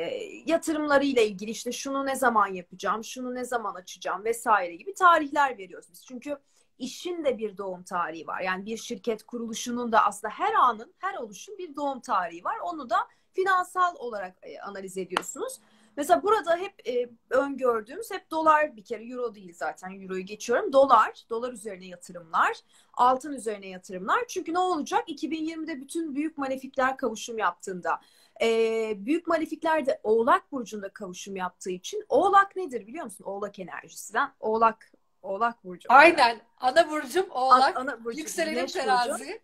yatırımlarıyla ilgili işte şunu ne zaman yapacağım, şunu ne zaman açacağım vesaire gibi tarihler veriyoruz biz. Çünkü işin de bir doğum tarihi var. Yani bir şirket kuruluşunun da aslında her anın, her oluşun bir doğum tarihi var. Onu da finansal olarak e, analiz ediyorsunuz. Mesela burada hep e, öngördüğümüz hep dolar, bir kere euro değil zaten, euroyu geçiyorum. Dolar, dolar üzerine yatırımlar, altın üzerine yatırımlar. Çünkü ne olacak? iki bin yirmide bütün büyük malefikler kavuşum yaptığında, e, büyük malefikler de Oğlak burcunda kavuşum yaptığı için, Oğlak nedir biliyor musun? Oğlak enerjisinden, Oğlak, Oğlak burcu. Aynen, ana burcum Oğlak, ana, ana burcu, yükselenim Terazi.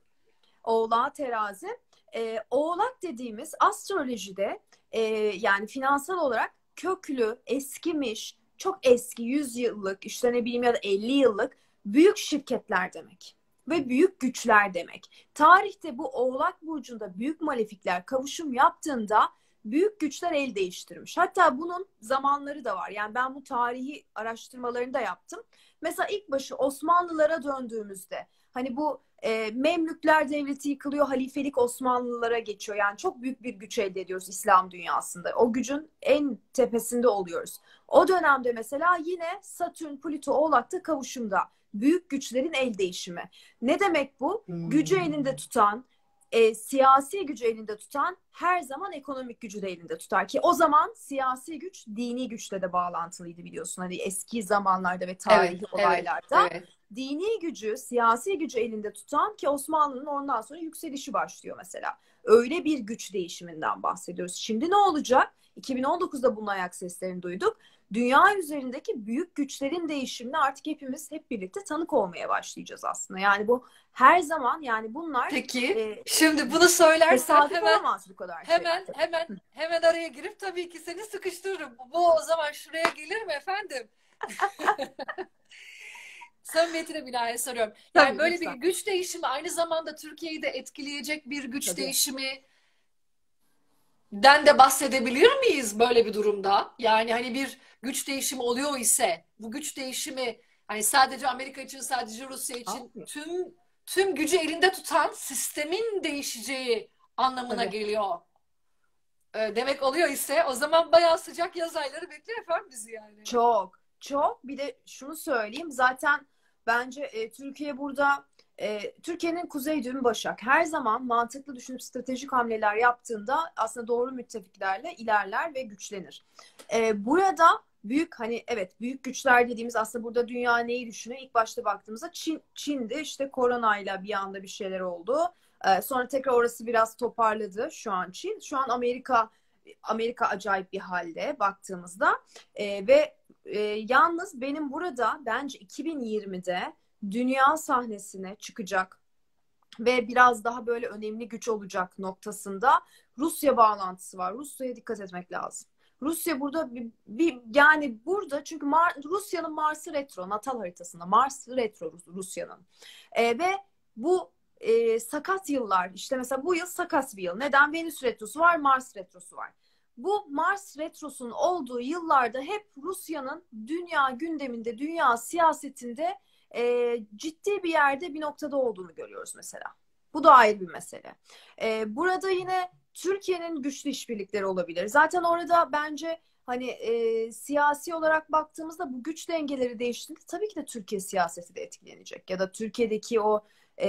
Oğlak, Terazi. E, Oğlak dediğimiz astrolojide e, yani finansal olarak köklü, eskimiş, çok eski, yüz yıllık, işte ne bileyim ya da elli yıllık büyük şirketler demek ve büyük güçler demek. Tarihte bu Oğlak burcunda büyük malefikler kavuşum yaptığında büyük güçler el değiştirmiş. Hatta bunun zamanları da var. Yani ben bu tarihi araştırmalarını da yaptım. Mesela ilk başı Osmanlılara döndüğümüzde hani bu e, Memlükler devleti yıkılıyor, halifelik Osmanlılara geçiyor. Yani çok büyük bir güç elde ediyoruz İslam dünyasında. O gücün en tepesinde oluyoruz. O dönemde mesela yine Satürn, Pluto, Oğlak'ta kavuşumda. Büyük güçlerin el değişimi. Ne demek bu? Hmm. Gücü elinde tutan, E, siyasi gücü elinde tutan her zaman ekonomik gücü de elinde tutar ki o zaman siyasi güç dini güçle de bağlantılıydı biliyorsun, hani eski zamanlarda ve tarihi evet, olaylarda evet, evet. Dini gücü, siyasi gücü elinde tutan ki Osmanlı'nın ondan sonra yükselişi başlıyor mesela. Öyle bir güç değişiminden bahsediyoruz. Şimdi ne olacak? iki bin on dokuzda bunun ayak seslerini duyduk. Dünya üzerindeki büyük güçlerin değişimini artık hepimiz hep birlikte tanık olmaya başlayacağız aslında. Yani bu her zaman, yani bunlar... Peki, e, şimdi bunu söylersen hemen, bu kadar hemen, şey. hemen, hemen araya girip tabii ki seni sıkıştırırım. Bu o zaman şuraya gelir mi efendim? Samimiyetine binaen soruyorum. Yani tabii, böyle lütfen. Bir güç değişimi aynı zamanda Türkiye'yi de etkileyecek bir güç tabii. değişimi... den de bahsedebilir miyiz böyle bir durumda? Yani hani bir güç değişimi oluyor ise bu güç değişimi hani sadece Amerika için, sadece Rusya için Abi. tüm tüm gücü elinde tutan sistemin değişeceği anlamına evet. geliyor. Ee, demek oluyor ise o zaman bayağı sıcak yaz ayları bekliyor efendim bizi yani. Çok, çok. Bir de şunu söyleyeyim, zaten bence e, Türkiye burada E, Türkiye'nin kuzey düğümü Başak. Her zaman mantıklı düşünüp stratejik hamleler yaptığında aslında doğru müttefiklerle ilerler ve güçlenir. E, burada büyük, hani evet, büyük güçler dediğimiz aslında burada dünya neyi düşünüyor? İlk başta baktığımızda Çin, Çin'de işte koronayla bir anda bir şeyler oldu. E, sonra tekrar orası biraz toparladı şu an Çin. Şu an Amerika Amerika acayip bir halde baktığımızda. E, ve e, yalnız benim burada bence iki bin yirmide dünya sahnesine çıkacak ve biraz daha böyle önemli güç olacak noktasında Rusya bağlantısı var. Rusya'ya dikkat etmek lazım. Rusya burada bir, bir yani burada çünkü Mar, Rusya'nın Mars'ı retro, natal haritasında Mars retro Rusya'nın e, ve bu e, sakat yıllar, işte mesela bu yıl sakat bir yıl. Neden? Venüs Retrosu var, Mars Retrosu var. Bu Mars Retrosu'nun olduğu yıllarda hep Rusya'nın dünya gündeminde, dünya siyasetinde E, ciddi bir yerde, bir noktada olduğunu görüyoruz mesela. Bu da ayrı bir mesele. E, burada yine Türkiye'nin güçlü işbirlikleri olabilir. Zaten orada bence hani e, siyasi olarak baktığımızda bu güç dengeleri değiştiğinde tabii ki de Türkiye siyaseti de etkilenecek. Ya da Türkiye'deki o e,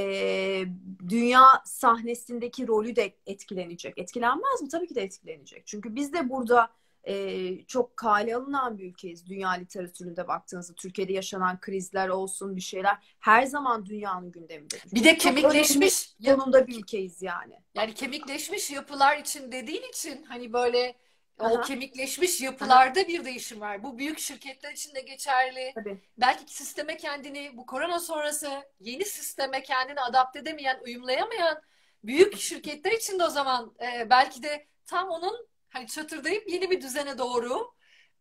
dünya sahnesindeki rolü de etkilenecek. Etkilenmez mi? Tabii ki de etkilenecek. Çünkü biz de burada Ee, çok kale alınan bir ülkeyiz. Dünya literatüründe baktığınızda Türkiye'de yaşanan krizler olsun, bir şeyler her zaman dünyanın gündeminde. Bir de kemikleşmiş yanında bir ülkeyiz yani. Yani kemikleşmiş yapılar için dediğin için hani böyle Aha. o kemikleşmiş yapılarda Aha. bir değişim var. Bu büyük şirketler için de geçerli. Tabii. Belki sisteme kendini, bu korona sonrası yeni sisteme kendini adapte edemeyen, uyumlayamayan büyük şirketler için de o zaman e, belki de tam onun hani çatırdayıp yeni bir düzene doğru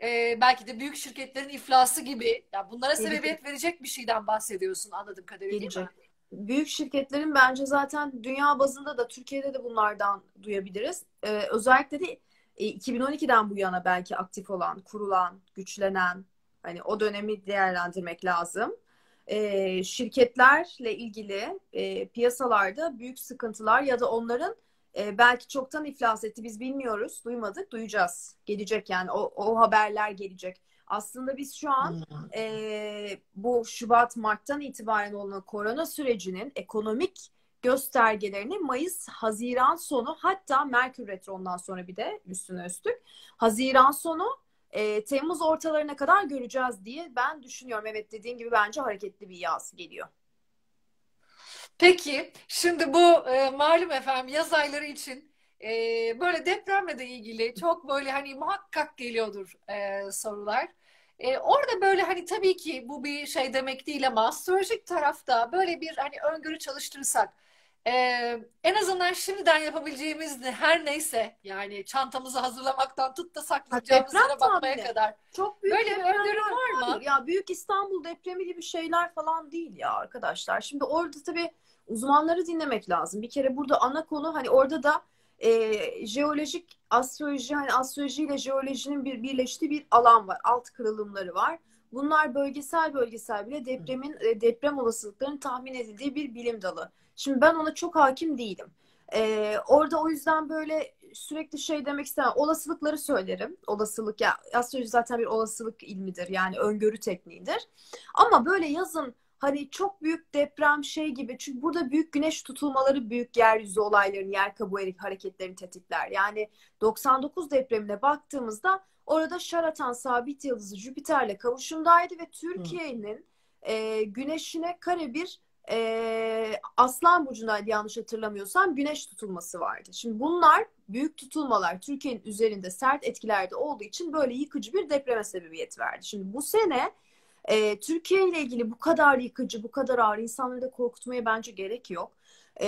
e, belki de büyük şirketlerin iflası gibi, ya bunlara sebebiyet verecek bir şeyden bahsediyorsun anladığım kadarıyla, değil mi? büyük şirketlerin bence zaten dünya bazında da Türkiye'de de bunlardan duyabiliriz. Ee, özellikle de iki bin on iki'den bu yana belki aktif olan, kurulan, güçlenen, hani o dönemi değerlendirmek lazım. Ee, şirketlerle ilgili e, piyasalarda büyük sıkıntılar ya da onların e, belki çoktan iflas etti. Biz bilmiyoruz, duymadık, duyacağız. Gelecek yani o, o haberler gelecek. Aslında biz şu an e, bu Şubat, Mart'tan itibaren olan korona sürecinin ekonomik göstergelerini Mayıs, Haziran sonu, hatta Merkür Retro'ndan sonra bir de üstüne üstlük Haziran sonu e, Temmuz ortalarına kadar göreceğiz diye ben düşünüyorum. Evet, dediğim gibi bence hareketli bir yaz geliyor. Peki şimdi bu e, malum efendim yaz ayları için e, böyle depremle de ilgili çok böyle hani muhakkak geliyordur e, sorular. E, orada böyle hani tabii ki bu bir şey demek değil ama astrolojik tarafta böyle bir hani öngörü çalıştırırsak e, en azından şimdiden yapabileceğimiz her neyse yani çantamızı hazırlamaktan tut da saklayacağımız yere bakmaya tabii. kadar. Çok büyük böyle bir öngörü var, var mı? Ya büyük İstanbul depremi gibi şeyler falan değil ya arkadaşlar. Şimdi orada tabii uzmanları dinlemek lazım. Bir kere burada ana konu hani orada da E, jeolojik astroloji, hani astroloji ile jeolojinin bir, birleştiği bir alan var. Alt kırılımları var. Bunlar bölgesel bölgesel bile depremin e, deprem olasılıklarının tahmin edildiği bir bilim dalı. Şimdi ben ona çok hakim değilim. E, orada o yüzden böyle sürekli şey demek istemem. Olasılıkları söylerim. Olasılık ya astroloji zaten bir olasılık ilmidir. Yani öngörü tekniğidir. Ama böyle yazın hani çok büyük deprem şey gibi. Çünkü burada büyük güneş tutulmaları büyük yeryüzü olaylarını, yer kabuğu hareketlerini tetikler. Yani doksan dokuz depremine baktığımızda orada şaratan sabit yıldızı Jüpiter'le kavuşumdaydı ve Türkiye'nin e, güneşine kare bir e, Aslan burcundaydı yanlış hatırlamıyorsam güneş tutulması vardı. Şimdi bunlar büyük tutulmalar Türkiye'nin üzerinde sert etkilerde olduğu için böyle yıkıcı bir depreme sebebiyet verdi. Şimdi bu sene E, Türkiye ile ilgili bu kadar yıkıcı, bu kadar ağır insanları da korkutmaya bence gerek yok. E,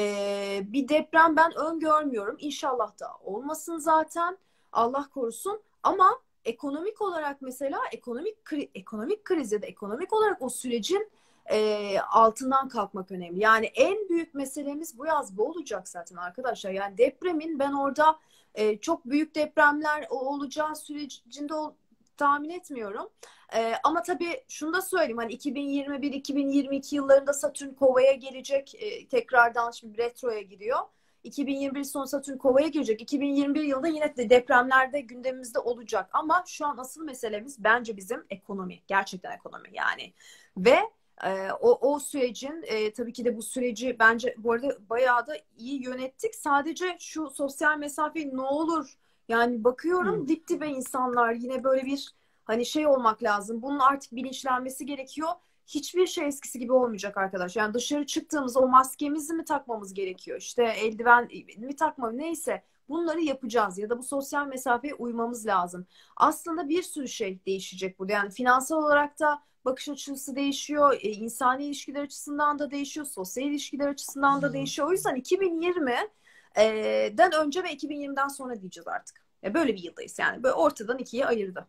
bir deprem ben öngörmüyorum. İnşallah da olmasın zaten. Allah korusun. Ama ekonomik olarak mesela ekonomik kri ekonomik kriz ya da ekonomik olarak o sürecin e, altından kalkmak önemli. Yani en büyük meselemiz bu yaz bu olacak zaten arkadaşlar. Yani depremin ben orada e, çok büyük depremler olacağı sürecinde ol tahmin etmiyorum. Ee, ama tabii şunu da söyleyeyim. Hani iki bin yirmi bir iki bin yirmi iki yıllarında Satürn Kova'ya gelecek. Ee, tekrardan şimdi retroya gidiyor. iki bin yirmi bir sonu Satürn Kova'ya girecek. iki bin yirmi bir yılında yine de depremlerde gündemimizde olacak. Ama şu an asıl meselemiz bence bizim ekonomi. Gerçekten ekonomi yani. Ve e, o, o sürecin e, tabii ki de bu süreci bence bu arada bayağı da iyi yönettik. Sadece şu sosyal mesafeyi ne olur yani bakıyorum dip dibe insanlar yine böyle bir hani şey olmak lazım. Bunun artık bilinçlenmesi gerekiyor. Hiçbir şey eskisi gibi olmayacak arkadaş. Yani dışarı çıktığımız o maskemizi mi takmamız gerekiyor? İşte eldiven mi takmamız neyse bunları yapacağız. Ya da bu sosyal mesafeye uymamız lazım. Aslında bir sürü şey değişecek burada. Yani finansal olarak da bakış açısı değişiyor. İnsani ilişkiler açısından da değişiyor. Sosyal ilişkiler açısından da hmm. değişiyor. O yüzden iki bin yirmi'den önce ve iki bin yirmi'den sonra diyeceğiz artık. Ya böyle bir yıldayız yani. Böyle ortadan ikiye ayırdı.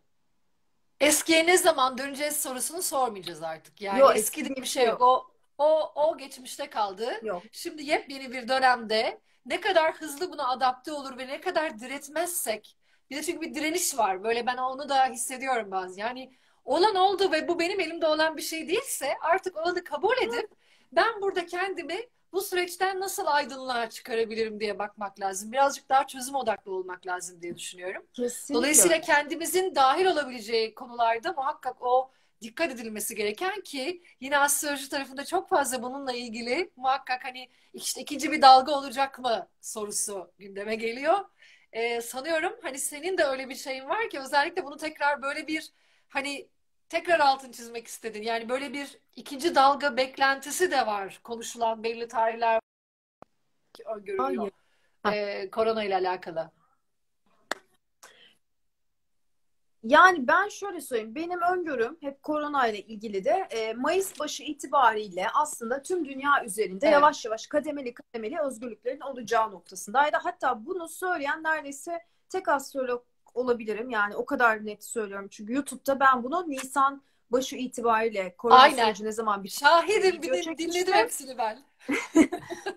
Eskiye ne zaman döneceğiz sorusunu sormayacağız artık. Yani yok, eski diye bir şey yok. yok. O, o, o geçmişte kaldı. Yok. Şimdi yepyeni bir dönemde ne kadar hızlı buna adapte olur ve ne kadar diretmezsek, bir de çünkü bir direniş var. Böyle ben onu da hissediyorum bazen. Yani olan oldu ve bu benim elimde olan bir şey değilse artık olanı kabul edip Hı. ben burada kendimi bu süreçten nasıl aydınlığa çıkarabilirim diye bakmak lazım. Birazcık daha çözüm odaklı olmak lazım diye düşünüyorum. Kesinlikle. Dolayısıyla kendimizin dahil olabileceği konularda muhakkak o dikkat edilmesi gereken ki yine astroloji tarafında çok fazla bununla ilgili muhakkak hani işte ikinci bir dalga olacak mı sorusu gündeme geliyor. Ee, sanıyorum hani senin de öyle bir şeyin var ki özellikle bunu tekrar böyle bir hani tekrar altını çizmek istedin. Yani böyle bir ikinci dalga beklentisi de var. Konuşulan belli tarihler öngörülüyor. Ee, korona ile alakalı. Yani ben şöyle söyleyeyim. Benim öngörüm hep korona ile ilgili de Mayıs başı itibariyle aslında tüm dünya üzerinde evet. yavaş yavaş kademeli kademeli özgürlüklerin olacağı noktasındaydı. Hatta bunu söyleyen neredeyse tek astrolog olabilirim. Yani o kadar net söylüyorum. Çünkü YouTube'da ben bunu Nisan başı itibariyle korona süreci ne zaman bir şahidim bir de dinledim hepsini ben.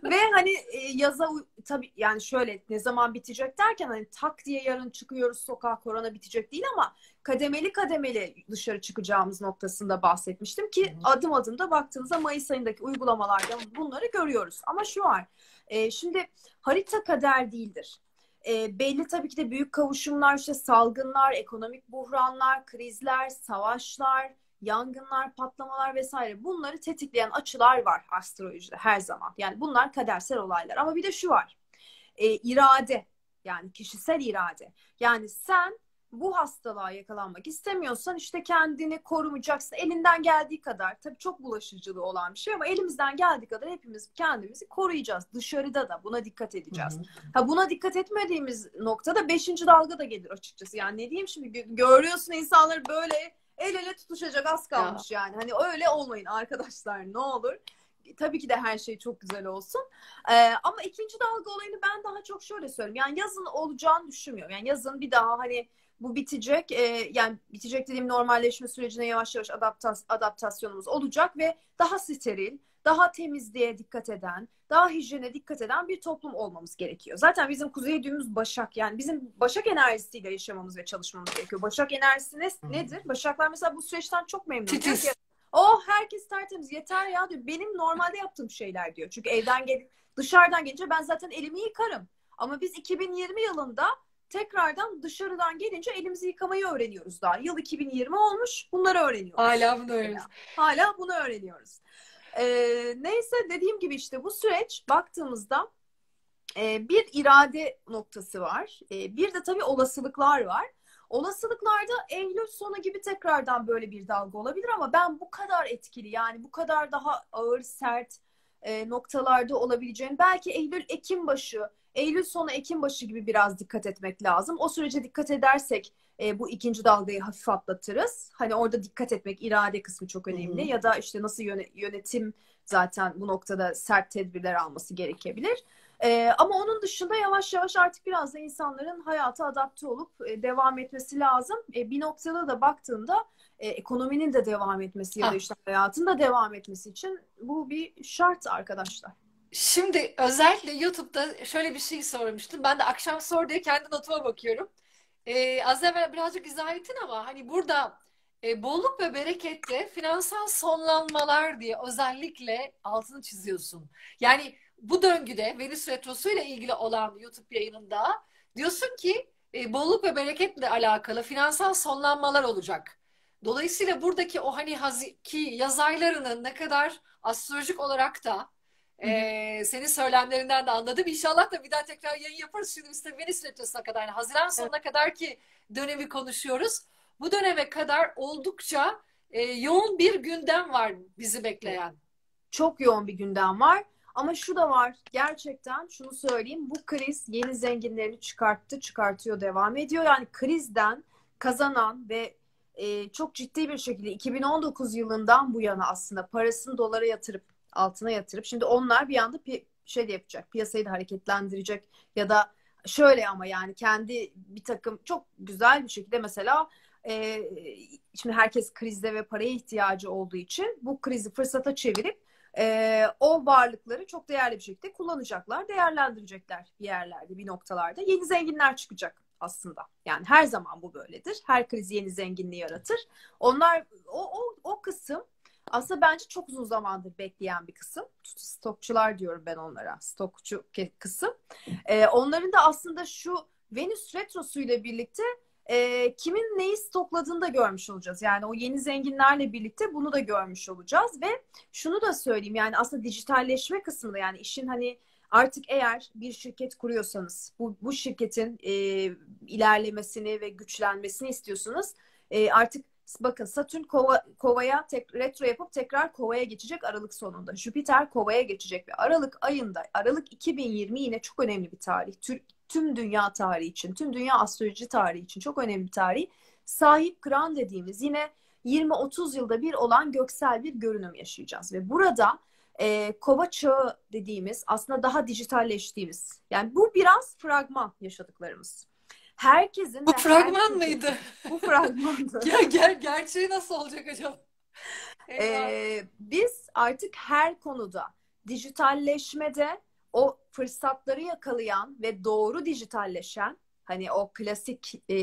Ve hani yaza tabii yani şöyle ne zaman bitecek derken hani tak diye yarın çıkıyoruz sokağa korona bitecek değil ama kademeli kademeli dışarı çıkacağımız noktasında bahsetmiştim ki hmm. adım adım da baktığınızda Mayıs ayındaki uygulamalarda bunları görüyoruz. Ama şu var e, şimdi harita kader değildir. E, belli tabii ki de büyük kavuşumlar, işte salgınlar, ekonomik buhranlar, krizler, savaşlar, yangınlar, patlamalar vesaire bunları tetikleyen açılar var astrolojide her zaman. Yani bunlar kadersel olaylar. Ama bir de şu var. E, irade. Yani kişisel irade. Yani sen bu hastalığa yakalanmak istemiyorsan işte kendini korumayacaksın. Elinden geldiği kadar. Tabii çok bulaşıcılığı olan bir şey ama elimizden geldiği kadar hepimiz kendimizi koruyacağız. Dışarıda da buna dikkat edeceğiz. Hı hı. Ha, buna dikkat etmediğimiz noktada beşinci dalga da gelir açıkçası. Yani ne diyeyim şimdi, görüyorsun insanları böyle el ele tutuşacak az kalmış ya. Yani. Hani öyle olmayın arkadaşlar, ne olur. Tabii ki de her şey çok güzel olsun. Ee, ama ikinci dalga olayını ben daha çok şöyle söyleyeyim. Yani yazın olacağını düşünmüyorum. Yani yazın bir daha hani bu bitecek. E, yani bitecek dediğim normalleşme sürecine yavaş yavaş adaptas- adaptasyonumuz olacak ve daha steril, daha temizliğe dikkat eden, daha hijyene dikkat eden bir toplum olmamız gerekiyor. Zaten bizim kuzey düğümümüz Başak. Yani bizim Başak enerjisiyle yaşamamız ve çalışmamız gerekiyor. Başak enerjisi ne, nedir? Başaklar mesela bu süreçten çok memnun. Titiz. Oh, herkes tertemiz. Yeter ya diyor. Benim normalde yaptığım şeyler diyor. Çünkü evden gelip dışarıdan gelince ben zaten elimi yıkarım. Ama biz iki bin yirmi yılında tekrardan dışarıdan gelince elimizi yıkamayı öğreniyoruz daha. Yıl iki bin yirmi olmuş. Bunları öğreniyoruz. Hala bunu öğreniyoruz. Hala bunu öğreniyoruz. Ee, neyse dediğim gibi işte bu süreç baktığımızda e, bir irade noktası var. E, bir de tabii olasılıklar var. Olasılıklarda Eylül sonu gibi tekrardan böyle bir dalga olabilir ama ben bu kadar etkili yani bu kadar daha ağır sert e, noktalarda olabileceğini belki Eylül-Ekim başı, Eylül sonu Ekim başı gibi biraz dikkat etmek lazım. O sürece dikkat edersek E, bu ikinci dalgayı hafif atlatırız. Hani orada dikkat etmek, irade kısmı çok önemli. Hı-hı. Ya da işte nasıl yönetim zaten bu noktada sert tedbirler alması gerekebilir. E, ama onun dışında yavaş yavaş artık biraz da insanların hayata adapte olup e, devam etmesi lazım. E, bir noktada da baktığında e, ekonominin de devam etmesi ya da işte hayatın da devam etmesi için bu bir şart arkadaşlar. Şimdi özellikle YouTube'da şöyle bir şey sormuştum. Ben de akşam sor diye kendi notuma bakıyorum. Ee, az evvel birazcık izah ettin ama hani burada e, bolluk ve berekette finansal sonlanmalar diye özellikle altını çiziyorsun. Yani bu döngüde Venüs Retrosu ile ilgili olan YouTube yayınında diyorsun ki e, bolluk ve bereketle alakalı finansal sonlanmalar olacak. Dolayısıyla buradaki o hani haz- ki yaz aylarının ne kadar astrolojik olarak da Ee, senin söylemlerinden de anladım. İnşallah da bir daha tekrar yayın yaparız. Şimdi biz de Venüs Retrosu'na kadar, yani Haziran sonuna kadar ki dönemi konuşuyoruz. Bu döneme kadar oldukça e, yoğun bir gündem var bizi bekleyen. Çok yoğun bir gündem var. Ama şu da var. Gerçekten şunu söyleyeyim. Bu kriz yeni zenginlerini çıkarttı, çıkartıyor, devam ediyor. Yani krizden kazanan ve e, çok ciddi bir şekilde iki bin on dokuz yılından bu yana aslında parasını dolara yatırıp altına yatırıp şimdi onlar bir anda pi- şey yapacak, piyasayı da hareketlendirecek ya da şöyle ama yani kendi bir takım çok güzel bir şekilde mesela e, şimdi herkes krizde ve paraya ihtiyacı olduğu için bu krizi fırsata çevirip e, o varlıkları çok değerli bir şekilde kullanacaklar, değerlendirecekler bir yerlerde, bir noktalarda. Yeni zenginler çıkacak aslında. Yani her zaman bu böyledir. Her kriz yeni zenginliği yaratır. Onlar o o, o kısım aslında bence çok uzun zamandır bekleyen bir kısım. Stokçular diyorum ben onlara. Stokçu kısım. Ee, onların da aslında şu Venüs Retrosu'yla birlikte e, kimin neyi stokladığını da görmüş olacağız. Yani o yeni zenginlerle birlikte bunu da görmüş olacağız ve şunu da söyleyeyim yani aslında dijitalleşme kısmında yani işin hani artık eğer bir şirket kuruyorsanız bu, bu şirketin e, ilerlemesini ve güçlenmesini istiyorsanız e, artık bakın Satürn kova, kovaya tek, retro yapıp tekrar kovaya geçecek Aralık sonunda. Jüpiter kovaya geçecek ve Aralık ayında, Aralık iki bin yirmi yine çok önemli bir tarih. Tür, tüm dünya tarihi için, tüm dünya astroloji tarihi için çok önemli bir tarih. Sahip kıran dediğimiz yine yirmi otuz yılda bir olan göksel bir görünüm yaşayacağız. Ve burada e, kova çağı dediğimiz aslında daha dijitalleştiğimiz. Yani bu biraz fragman yaşadıklarımız. Herkesin bu fragman herkesin, mıydı? Bu fragmandı. Ger ger gerçeği nasıl olacak acaba? Ee, biz artık her konuda dijitalleşmede o fırsatları yakalayan ve doğru dijitalleşen, hani o klasik e,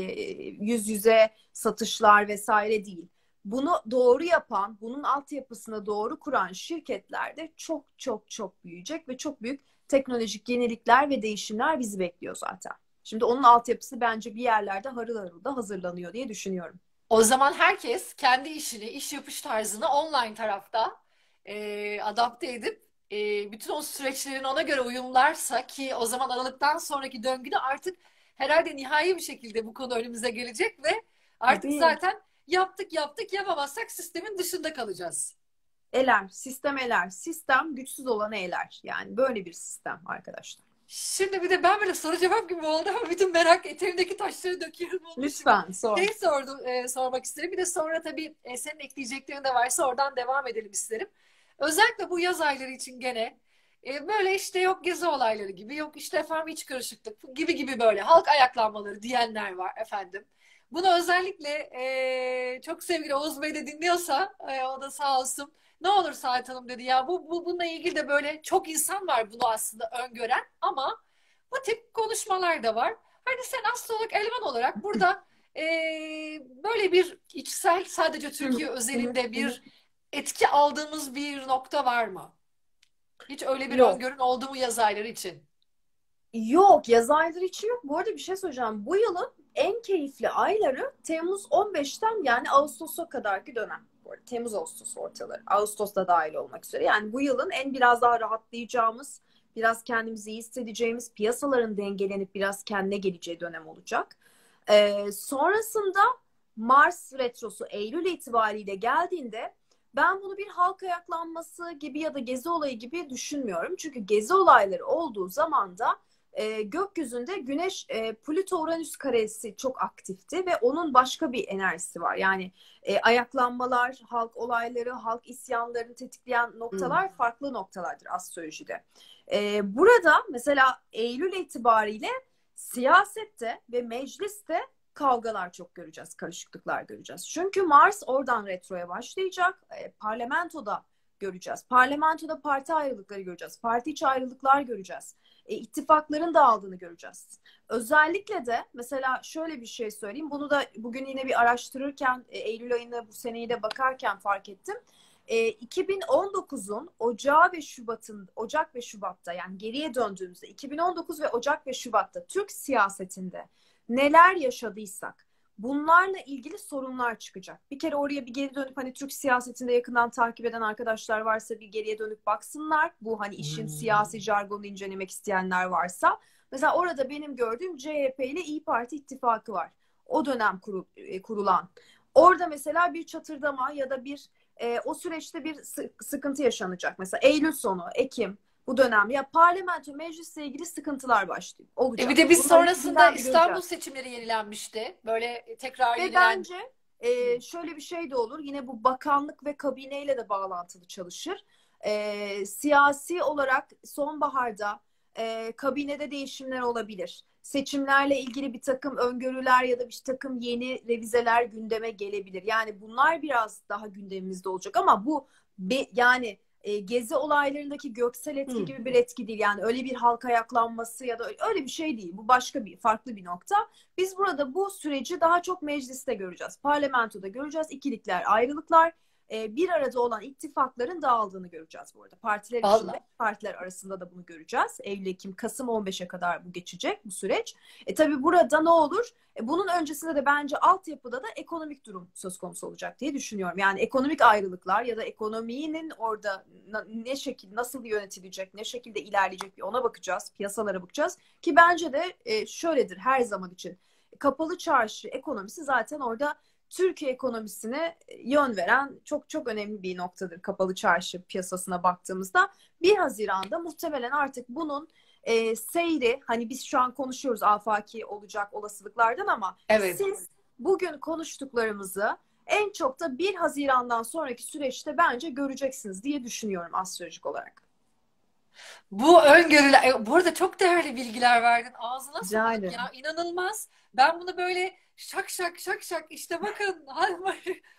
yüz yüze satışlar vesaire değil, bunu doğru yapan, bunun altyapısına doğru kuran şirketlerde çok çok çok büyüyecek ve çok büyük teknolojik yenilikler ve değişimler bizi bekliyor zaten. Şimdi onun altyapısı bence bir yerlerde harıl harıl da hazırlanıyor diye düşünüyorum. O zaman herkes kendi işini, iş yapış tarzını online tarafta e, adapte edip e, bütün o süreçlerini ona göre uyumlarsa, ki o zaman aralıktan sonraki döngüde artık herhalde nihai bir şekilde bu konu önümüze gelecek ve artık Değil. zaten yaptık yaptık yapamazsak sistemin dışında kalacağız. Eler, sistem eler. Sistem güçsüz olanı eler. Yani böyle bir sistem arkadaşlar. Şimdi bir de ben böyle soru cevap gibi oldu ama bütün merak eteğimdeki taşları döküyorum. Lütfen sor. Neyi sordum, e, sormak isterim. Bir de sonra tabii e, senin ekleyeceklerin de varsa oradan devam edelim isterim. Özellikle bu yaz ayları için gene e, böyle işte yok gezi olayları gibi, yok işte efendim iç karışıklık gibi gibi böyle halk ayaklanmaları diyenler var efendim. Bunu özellikle e, çok sevgili Oğuz Bey de dinliyorsa e, o da sağ olsun. Ne olur Sait Hanım dedi ya, bu, bu bununla ilgili de böyle çok insan var bunu aslında öngören ama bu tip konuşmalar da var. Hani sen astrolog Elvan olarak burada e, böyle bir içsel, sadece Türkiye özelinde bir etki aldığımız bir nokta var mı? Hiç öyle bir Yok. öngörün oldu mu yaz ayları için? Yok, yaz ayları için yok. Bu arada bir şey söyleyeceğim. Bu yılın en keyifli ayları Temmuz on beşten yani Ağustos'a kadarki dönem. Temmuz-Ağustos ortaları. Ağustos'ta dahil olmak üzere. Yani bu yılın en biraz daha rahatlayacağımız, biraz kendimizi iyi hissedeceğimiz, piyasaların dengelenip biraz kendine geleceği dönem olacak. Ee, sonrasında Mars Retrosu Eylül itibariyle geldiğinde ben bunu bir halk ayaklanması gibi ya da gezi olayı gibi düşünmüyorum. Çünkü gezi olayları olduğu zaman da e, gökyüzünde Güneş e, Pluto-Uranüs karesi çok aktifti ve onun başka bir enerjisi var. Yani e, ayaklanmalar, halk olayları, halk isyanlarını tetikleyen noktalar hmm. farklı noktalardır astrolojide. E, burada mesela Eylül itibariyle siyasette ve mecliste kavgalar çok göreceğiz, karışıklıklar göreceğiz. Çünkü Mars oradan retroya başlayacak. E, parlamentoda göreceğiz. Parlamentoda parti ayrılıkları göreceğiz. Parti içi ayrılıklar göreceğiz. E, ittifakların dağıldığını göreceğiz. Özellikle de mesela şöyle bir şey söyleyeyim. Bunu da bugün yine bir araştırırken, e, Eylül ayında bu seneyi de bakarken fark ettim. E, iki bin on dokuzun Ocağı ve Şubat'ın, Ocak ve Şubat'ta, yani geriye döndüğümüzde iki bin on dokuz ve Ocak ve Şubat'ta Türk siyasetinde neler yaşadıysak bunlarla ilgili sorunlar çıkacak. Bir kere oraya bir geri dönüp, hani Türk siyasetinde yakından takip eden arkadaşlar varsa bir geriye dönüp baksınlar. Bu hani işin hmm. siyasi jargonunu incelemek isteyenler varsa. Mesela orada benim gördüğüm C H P ile İYİ Parti ittifakı var. O dönem kuru, e, kurulan. Orada mesela bir çatırdama ya da bir e, o süreçte bir sıkıntı yaşanacak. Mesela Eylül sonu, Ekim. Bu dönem ya parlamento, meclisle ilgili sıkıntılar başlıyor. E bir de biz Bunların sonrasında İstanbul göreceğiz. Seçimleri yenilenmişti. Böyle tekrar Ve yenilen... bence e, şöyle bir şey de olur. Yine bu bakanlık ve kabineyle de bağlantılı çalışır. E, siyasi olarak sonbaharda e, kabinede değişimler olabilir. Seçimlerle ilgili bir takım öngörüler ya da bir takım yeni revizeler gündeme gelebilir. Yani bunlar biraz daha gündemimizde olacak ama bu be, yani... Gezi olaylarındaki göksel etki hmm. gibi bir etki değil. Yani öyle bir halka ayaklanması ya da öyle bir şey değil. Bu başka bir, farklı bir nokta. Biz burada bu süreci daha çok mecliste göreceğiz. Parlamentoda göreceğiz. İkilikler, ayrılıklar, bir arada olan ittifakların dağıldığını göreceğiz bu arada. Partiler içinde, partiler arasında da bunu göreceğiz. Eylül, Ekim, Kasım on beşe kadar bu geçecek bu süreç. E tabii burada ne olur? E bunun öncesinde de bence altyapıda da ekonomik durum söz konusu olacak diye düşünüyorum. Yani ekonomik ayrılıklar ya da ekonominin orada ne şekil, nasıl yönetilecek, ne şekilde ilerleyecek diye ona bakacağız, piyasalara bakacağız. Ki bence de şöyledir her zaman için. Kapalı çarşı ekonomisi zaten orada Türkiye ekonomisine yön veren çok çok önemli bir noktadır kapalı çarşı piyasasına baktığımızda. bir Haziran'da muhtemelen artık bunun e, seyri, hani biz şu an konuşuyoruz afaki olacak olasılıklardan ama evet. siz bugün konuştuklarımızı en çok da bir Haziran'dan sonraki süreçte bence göreceksiniz diye düşünüyorum astrolojik olarak. Bu öngörüler, bu arada çok değerli bilgiler verdin. Ağzına sağlık ya, inanılmaz. Ben bunu böyle şak şak şak şak işte bakın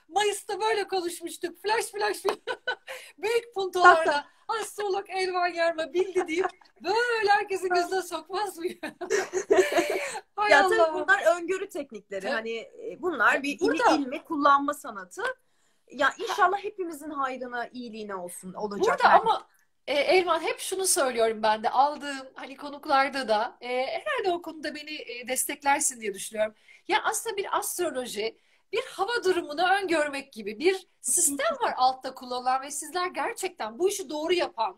Mayıs'ta böyle konuşmuştuk. Flash flash büyük puntolarda. astrolog Elvan Yerman bildi deyip böyle herkesin gözüne sokmaz mı? Hay ya Allah. Tabii bunlar öngörü teknikleri. Evet. Hani bunlar bir burada, ilmi, ilmi kullanma sanatı. Ya inşallah hepimizin hayrına, iyiliğine olsun olacak. Burada yani. Ama e, Elvan hep şunu söylüyorum ben de aldığım hani konuklarda da e, herhalde o konuda beni e, desteklersin diye düşünüyorum. Ya aslında bir astroloji bir hava durumunu öngörmek gibi bir sistem var altta kullanılan ve sizler gerçekten bu işi doğru yapan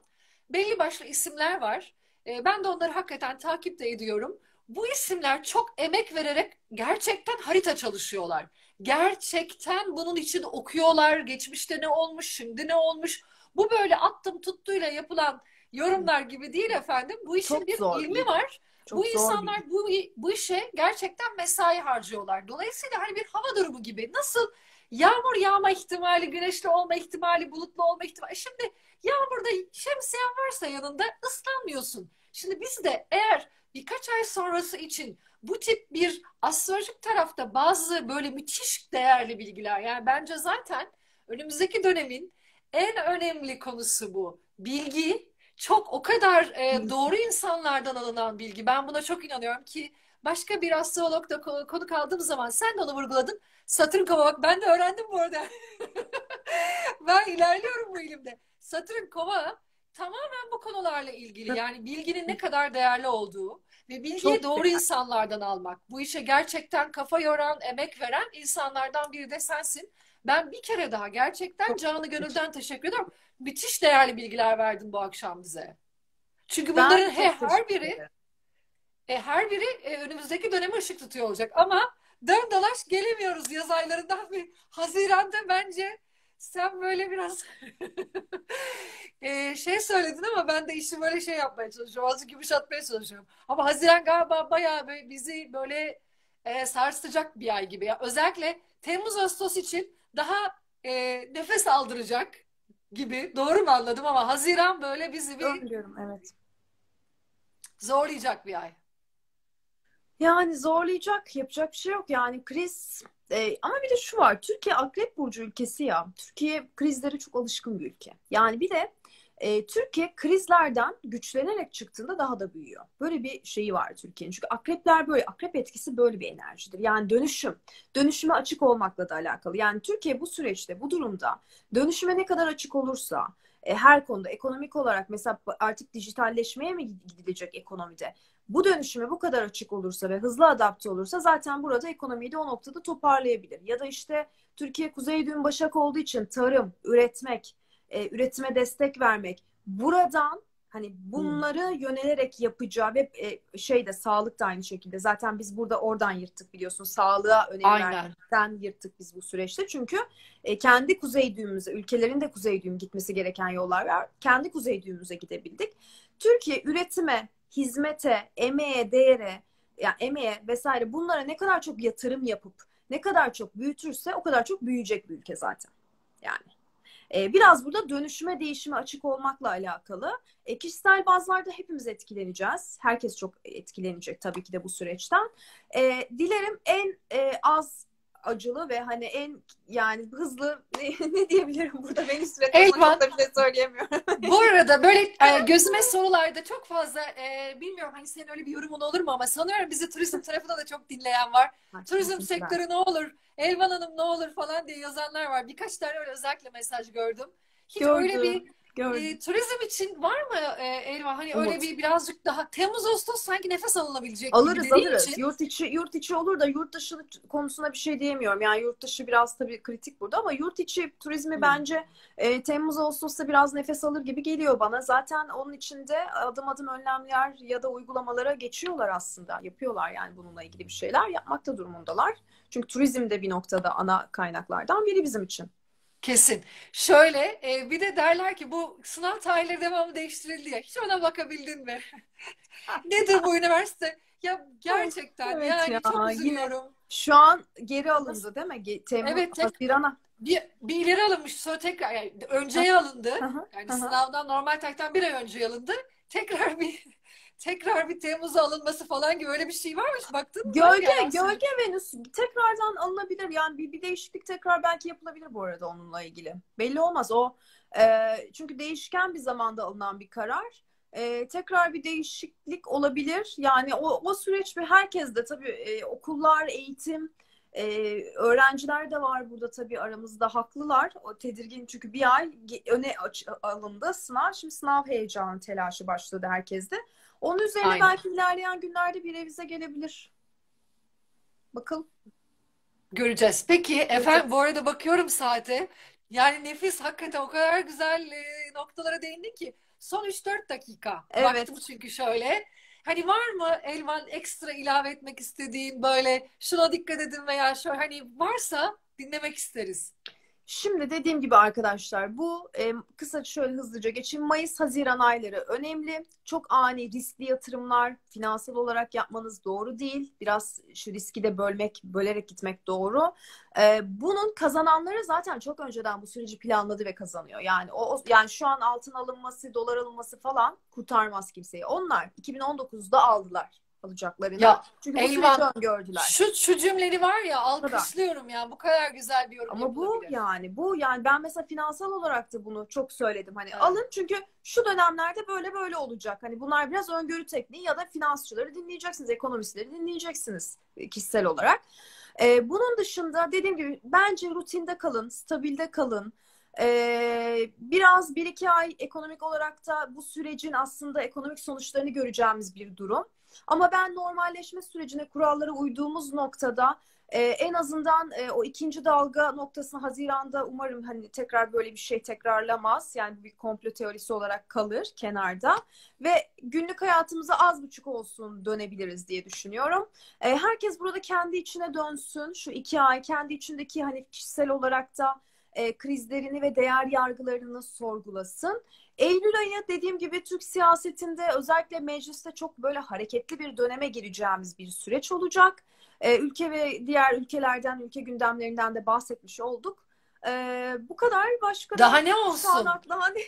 belli başlı isimler var. E, ben de onları hakikaten takip de ediyorum. Bu isimler çok emek vererek gerçekten harita çalışıyorlar. Gerçekten bunun için okuyorlar. Geçmişte ne olmuş, şimdi ne olmuş. Bu böyle attım tuttuyla yapılan yorumlar gibi değil efendim. Bu işin çok bir ilmi var. Çok bu insanlar bu, bu işe gerçekten mesai harcıyorlar. Dolayısıyla hani bir hava durumu gibi. Nasıl yağmur yağma ihtimali, güneşli olma ihtimali, bulutlu olma ihtimali. Şimdi yağmurda şemsiyen varsa yanında ıslanmıyorsun. Şimdi biz de eğer birkaç ay sonrası için bu tip bir astrolojik tarafta bazı böyle müthiş değerli bilgiler. Yani bence zaten önümüzdeki dönemin en önemli konusu bu. Bilgi çok o kadar e, doğru insanlardan alınan bilgi. Ben buna çok inanıyorum ki başka bir astrolog da konuk aldığım zaman sen de onu vurguladın. Satürn Kovak. Ben de öğrendim bu arada. Ben ilerliyorum bu ilimde. Satürn Kovak tamamen bu konularla ilgili. Yani bilginin ne kadar değerli olduğu ve bilgiyi çok doğru değerli insanlardan almak. Bu işe gerçekten kafa yoran, emek veren insanlardan biri de sensin. Ben bir kere daha gerçekten canı gönülden teşekkür ederim. Müthiş değerli bilgiler verdin bu akşam bize. Çünkü bunların he, her biri e, her biri e, önümüzdeki döneme ışık tutuyor olacak. Ama dön dalaş gelemiyoruz yaz aylarından. Bir Haziran'da bence sen böyle biraz e, şey söyledin ama ben de işi böyle şey yapmaya çalışıyorum. Azıcık yumuşatmaya çalışıyorum. Ama Haziran galiba bayağı böyle bizi böyle e, sarsacak bir ay gibi. Ya, özellikle Temmuz-Ağustos için daha e, nefes aldıracak gibi. Doğru mu anladım ama Haziran böyle bizi bir Öldürüyorum, evet. zorlayacak bir ay. Yani zorlayacak, yapacak bir şey yok. Yani kriz e, ama bir de şu var. Türkiye Akrep Burcu ülkesi ya. Türkiye krizlere çok alışkın bir ülke. Yani bir de e, Türkiye krizlerden güçlenerek çıktığında daha da büyüyor. Böyle bir şeyi var Türkiye'nin. Çünkü akrepler böyle, akrep etkisi böyle bir enerjidir. Yani dönüşüm. Dönüşüme açık olmakla da alakalı. Yani Türkiye bu süreçte, bu durumda dönüşüme ne kadar açık olursa e, her konuda ekonomik olarak mesela artık dijitalleşmeye mi gidilecek ekonomide? Bu dönüşüme bu kadar açık olursa ve hızlı adapte olursa zaten burada ekonomiyi de o noktada toparlayabilir. Ya da işte Türkiye Kuzey Düğün Başak olduğu için tarım, üretmek, e, üretime destek vermek. Buradan hani bunları hmm. yönelerek yapacağı ve e, şey de sağlık da aynı şekilde. Zaten biz burada oradan yırttık biliyorsun. Sağlığa önem vermekten yırttık biz bu süreçte. Çünkü e, kendi Kuzey Düğümüze, ülkelerin de Kuzey Düğüm gitmesi gereken yollar var. Kendi Kuzey Düğümüze gidebildik. Türkiye üretime, hizmete, emeğe, değere, yani emeğe vesaire bunlara ne kadar çok yatırım yapıp ne kadar çok büyütürse o kadar çok büyüyecek bir ülke zaten. Yani e, biraz burada dönüşüme, değişime açık olmakla alakalı. E, kişisel bazlarda hepimiz etkileneceğiz. Herkes çok etkilenecek tabii ki de bu süreçten. E, dilerim en e, az acılı ve hani en yani hızlı ne, ne diyebilirim burada Venüs Retrosu'na da bile söyleyemiyorum. Bu arada böyle gözüme sorularda çok fazla e, bilmiyorum hani senin öyle bir yorumun olur mu ama sanıyorum bizi turizm tarafında da çok dinleyen var. Turizm sektörü ne olur? Elvan Hanım ne olur falan diye yazanlar var. Birkaç tane öyle özellikle mesaj gördüm. Hiç gördüm, öyle bir e, turizm için var mı e, Elvan? Hani Umut. Öyle bir birazcık daha Temmuz Ağustos sanki nefes alınabilecek alırız, gibi dediğin alırız. için. Yurt içi, yurt içi olur da yurt dışı konusuna bir şey diyemiyorum. Yani yurt dışı biraz tabii kritik burada ama yurt içi turizmi hmm. bence e, Temmuz Ağustos'ta biraz nefes alır gibi geliyor bana. Zaten onun içinde adım adım önlemler ya da uygulamalara geçiyorlar aslında. Yapıyorlar yani bununla ilgili bir şeyler yapmakta durumundalar. Çünkü turizm de bir noktada ana kaynaklardan biri bizim için. Kesin. Şöyle e, bir de derler ki bu sınav tarihleri devamı değiştirildi ya. Hiç ona bakabildin mi? Nedir bu üniversite? Ya gerçekten evet yani ya, çok üzülüyorum. Yine, şu an geri alındı değil mi? Temmuz, evet. Tek, Haziran'a. Bir, bir ileri alınmış sonra tekrar yani önceye alındı. Yani sınavdan normal tarihten bir ay önce alındı. Tekrar bir tekrar bir Temmuz'a alınması falan gibi öyle bir şey varmış baktın mı? Gölge, gölge Venüs tekrardan alınabilir. Yani bir, bir değişiklik tekrar belki yapılabilir bu arada onunla ilgili. Belli olmaz o E, çünkü değişken bir zamanda alınan bir karar. E, tekrar bir değişiklik olabilir. Yani o, o süreç bir herkes de tabii e, okullar, eğitim, e, öğrenciler de var burada tabii aramızda haklılar. O tedirgin çünkü bir ay öne alındı sınav. Şimdi sınav heyecanı, telaşı başladı herkeste. Onun üzerine Aynen. belki ilerleyen günlerde bir revize gelebilir. Bakalım. Göreceğiz. Peki efendim, bu arada bakıyorum saate. Yani nefis, hakikaten o kadar güzel noktalara değindin ki. Son üç dört dakika. Evet. Baktım çünkü şöyle. Hani var mı Elvan ekstra ilave etmek istediğin, böyle şuna dikkat edin veya şöyle, hani varsa dinlemek isteriz. Şimdi dediğim gibi arkadaşlar, bu e, kısa şöyle hızlıca geçeyim. Mayıs-Haziran ayları önemli. Çok ani riskli yatırımlar finansal olarak yapmanız doğru değil. Biraz şu riski de bölmek, bölerek gitmek doğru. E, bunun kazananları zaten çok önceden bu süreci planladı ve kazanıyor. Yani o yani şu an altın alınması, dolar alınması falan kurtarmaz kimseyi. Onlar iki bin on dokuzda aldılar. Alacaklarını. Ya, çünkü Elvan, gördüler. Şu, şu cümleli var ya, alkışlıyorum ya, bu kadar güzel bir yorum. Ama bu yani bu yani ben mesela finansal olarak da bunu çok söyledim. Hani evet. alın çünkü şu dönemlerde böyle böyle olacak. Hani bunlar biraz öngörü tekniği ya da finansçıları dinleyeceksiniz, ekonomistleri dinleyeceksiniz kişisel olarak. Ee, bunun dışında dediğim gibi bence rutinde kalın, stabilde kalın. Ee, biraz bir iki ay ekonomik olarak da bu sürecin aslında ekonomik sonuçlarını göreceğimiz bir durum. Ama ben normalleşme sürecine, kurallara uyduğumuz noktada e, en azından e, o ikinci dalga noktasını Haziran'da umarım hani tekrar böyle bir şey tekrarlamaz. Yani bir komplo teorisi olarak kalır kenarda ve günlük hayatımıza az buçuk olsun dönebiliriz diye düşünüyorum. E, herkes burada kendi içine dönsün. Şu iki ay kendi içindeki hani kişisel olarak da e, krizlerini ve değer yargılarını sorgulasın. Eylül ayı dediğim gibi Türk siyasetinde özellikle mecliste çok böyle hareketli bir döneme gireceğimiz bir süreç olacak. Ee, ülke ve diğer ülkelerden, ülke gündemlerinden de bahsetmiş olduk. Ee, bu kadar başka... Daha ne olsun? Sağlık, daha ne...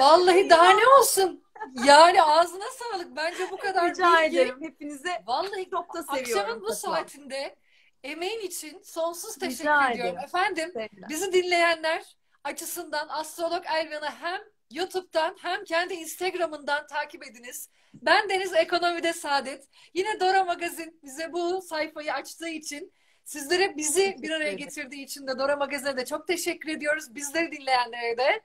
Vallahi daha ne olsun? Yani ağzına sağlık. Bence bu kadar Rica bilgi. Ederim. Hepinize Vallahi çok da seviyorum. Akşamın bu taşıma. saatinde emeğin için sonsuz teşekkür Rica ediyorum. Ederim. Efendim Sevgiler. bizi dinleyenler açısından astrolog Elvan'a hem YouTube'dan hem kendi Instagram'ından takip ediniz. Ben Deniz Ekonomide Saadet. Yine Dora Magazin bize bu sayfayı açtığı için, sizlere bizi bir araya getirdiği için de Dora Magazin'e de çok teşekkür ediyoruz. Bizleri dinleyenlere de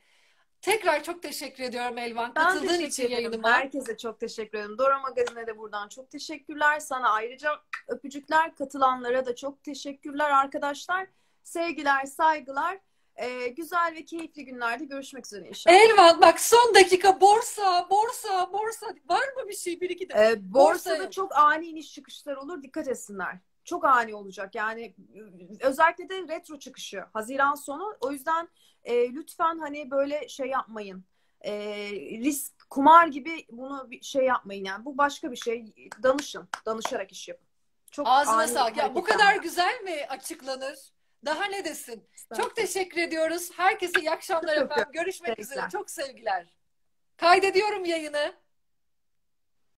tekrar çok teşekkür ediyorum Elvan. Ben Katıldığın için yayınıma. Herkese çok teşekkür ederim. Dora Magazin'e de buradan çok teşekkürler. Sana ayrıca öpücükler. Katılanlara da çok teşekkürler arkadaşlar. Sevgiler, saygılar. Ee, güzel ve keyifli günlerde görüşmek üzere inşallah. Elvan bak, son dakika borsa, borsa, borsa. Var mı bir şey? Bir iki de. Ee, borsada borsa... çok ani iniş çıkışlar olur. Dikkat etsinler. Çok ani olacak. Yani özellikle de retro çıkışı. Haziran sonu. O yüzden e, lütfen hani böyle şey yapmayın. E, risk, kumar gibi bunu bir şey yapmayın. Yani bu başka bir şey. Danışın. Danışarak iş yapın. Çok Ağzına sağlık. Ya, bu kadar güzel mi açıklanır? Daha ne desin? Çok teşekkür ediyoruz. Herkese iyi akşamlar efendim. Görüşmek üzere. Çok sevgiler. Kaydediyorum yayını.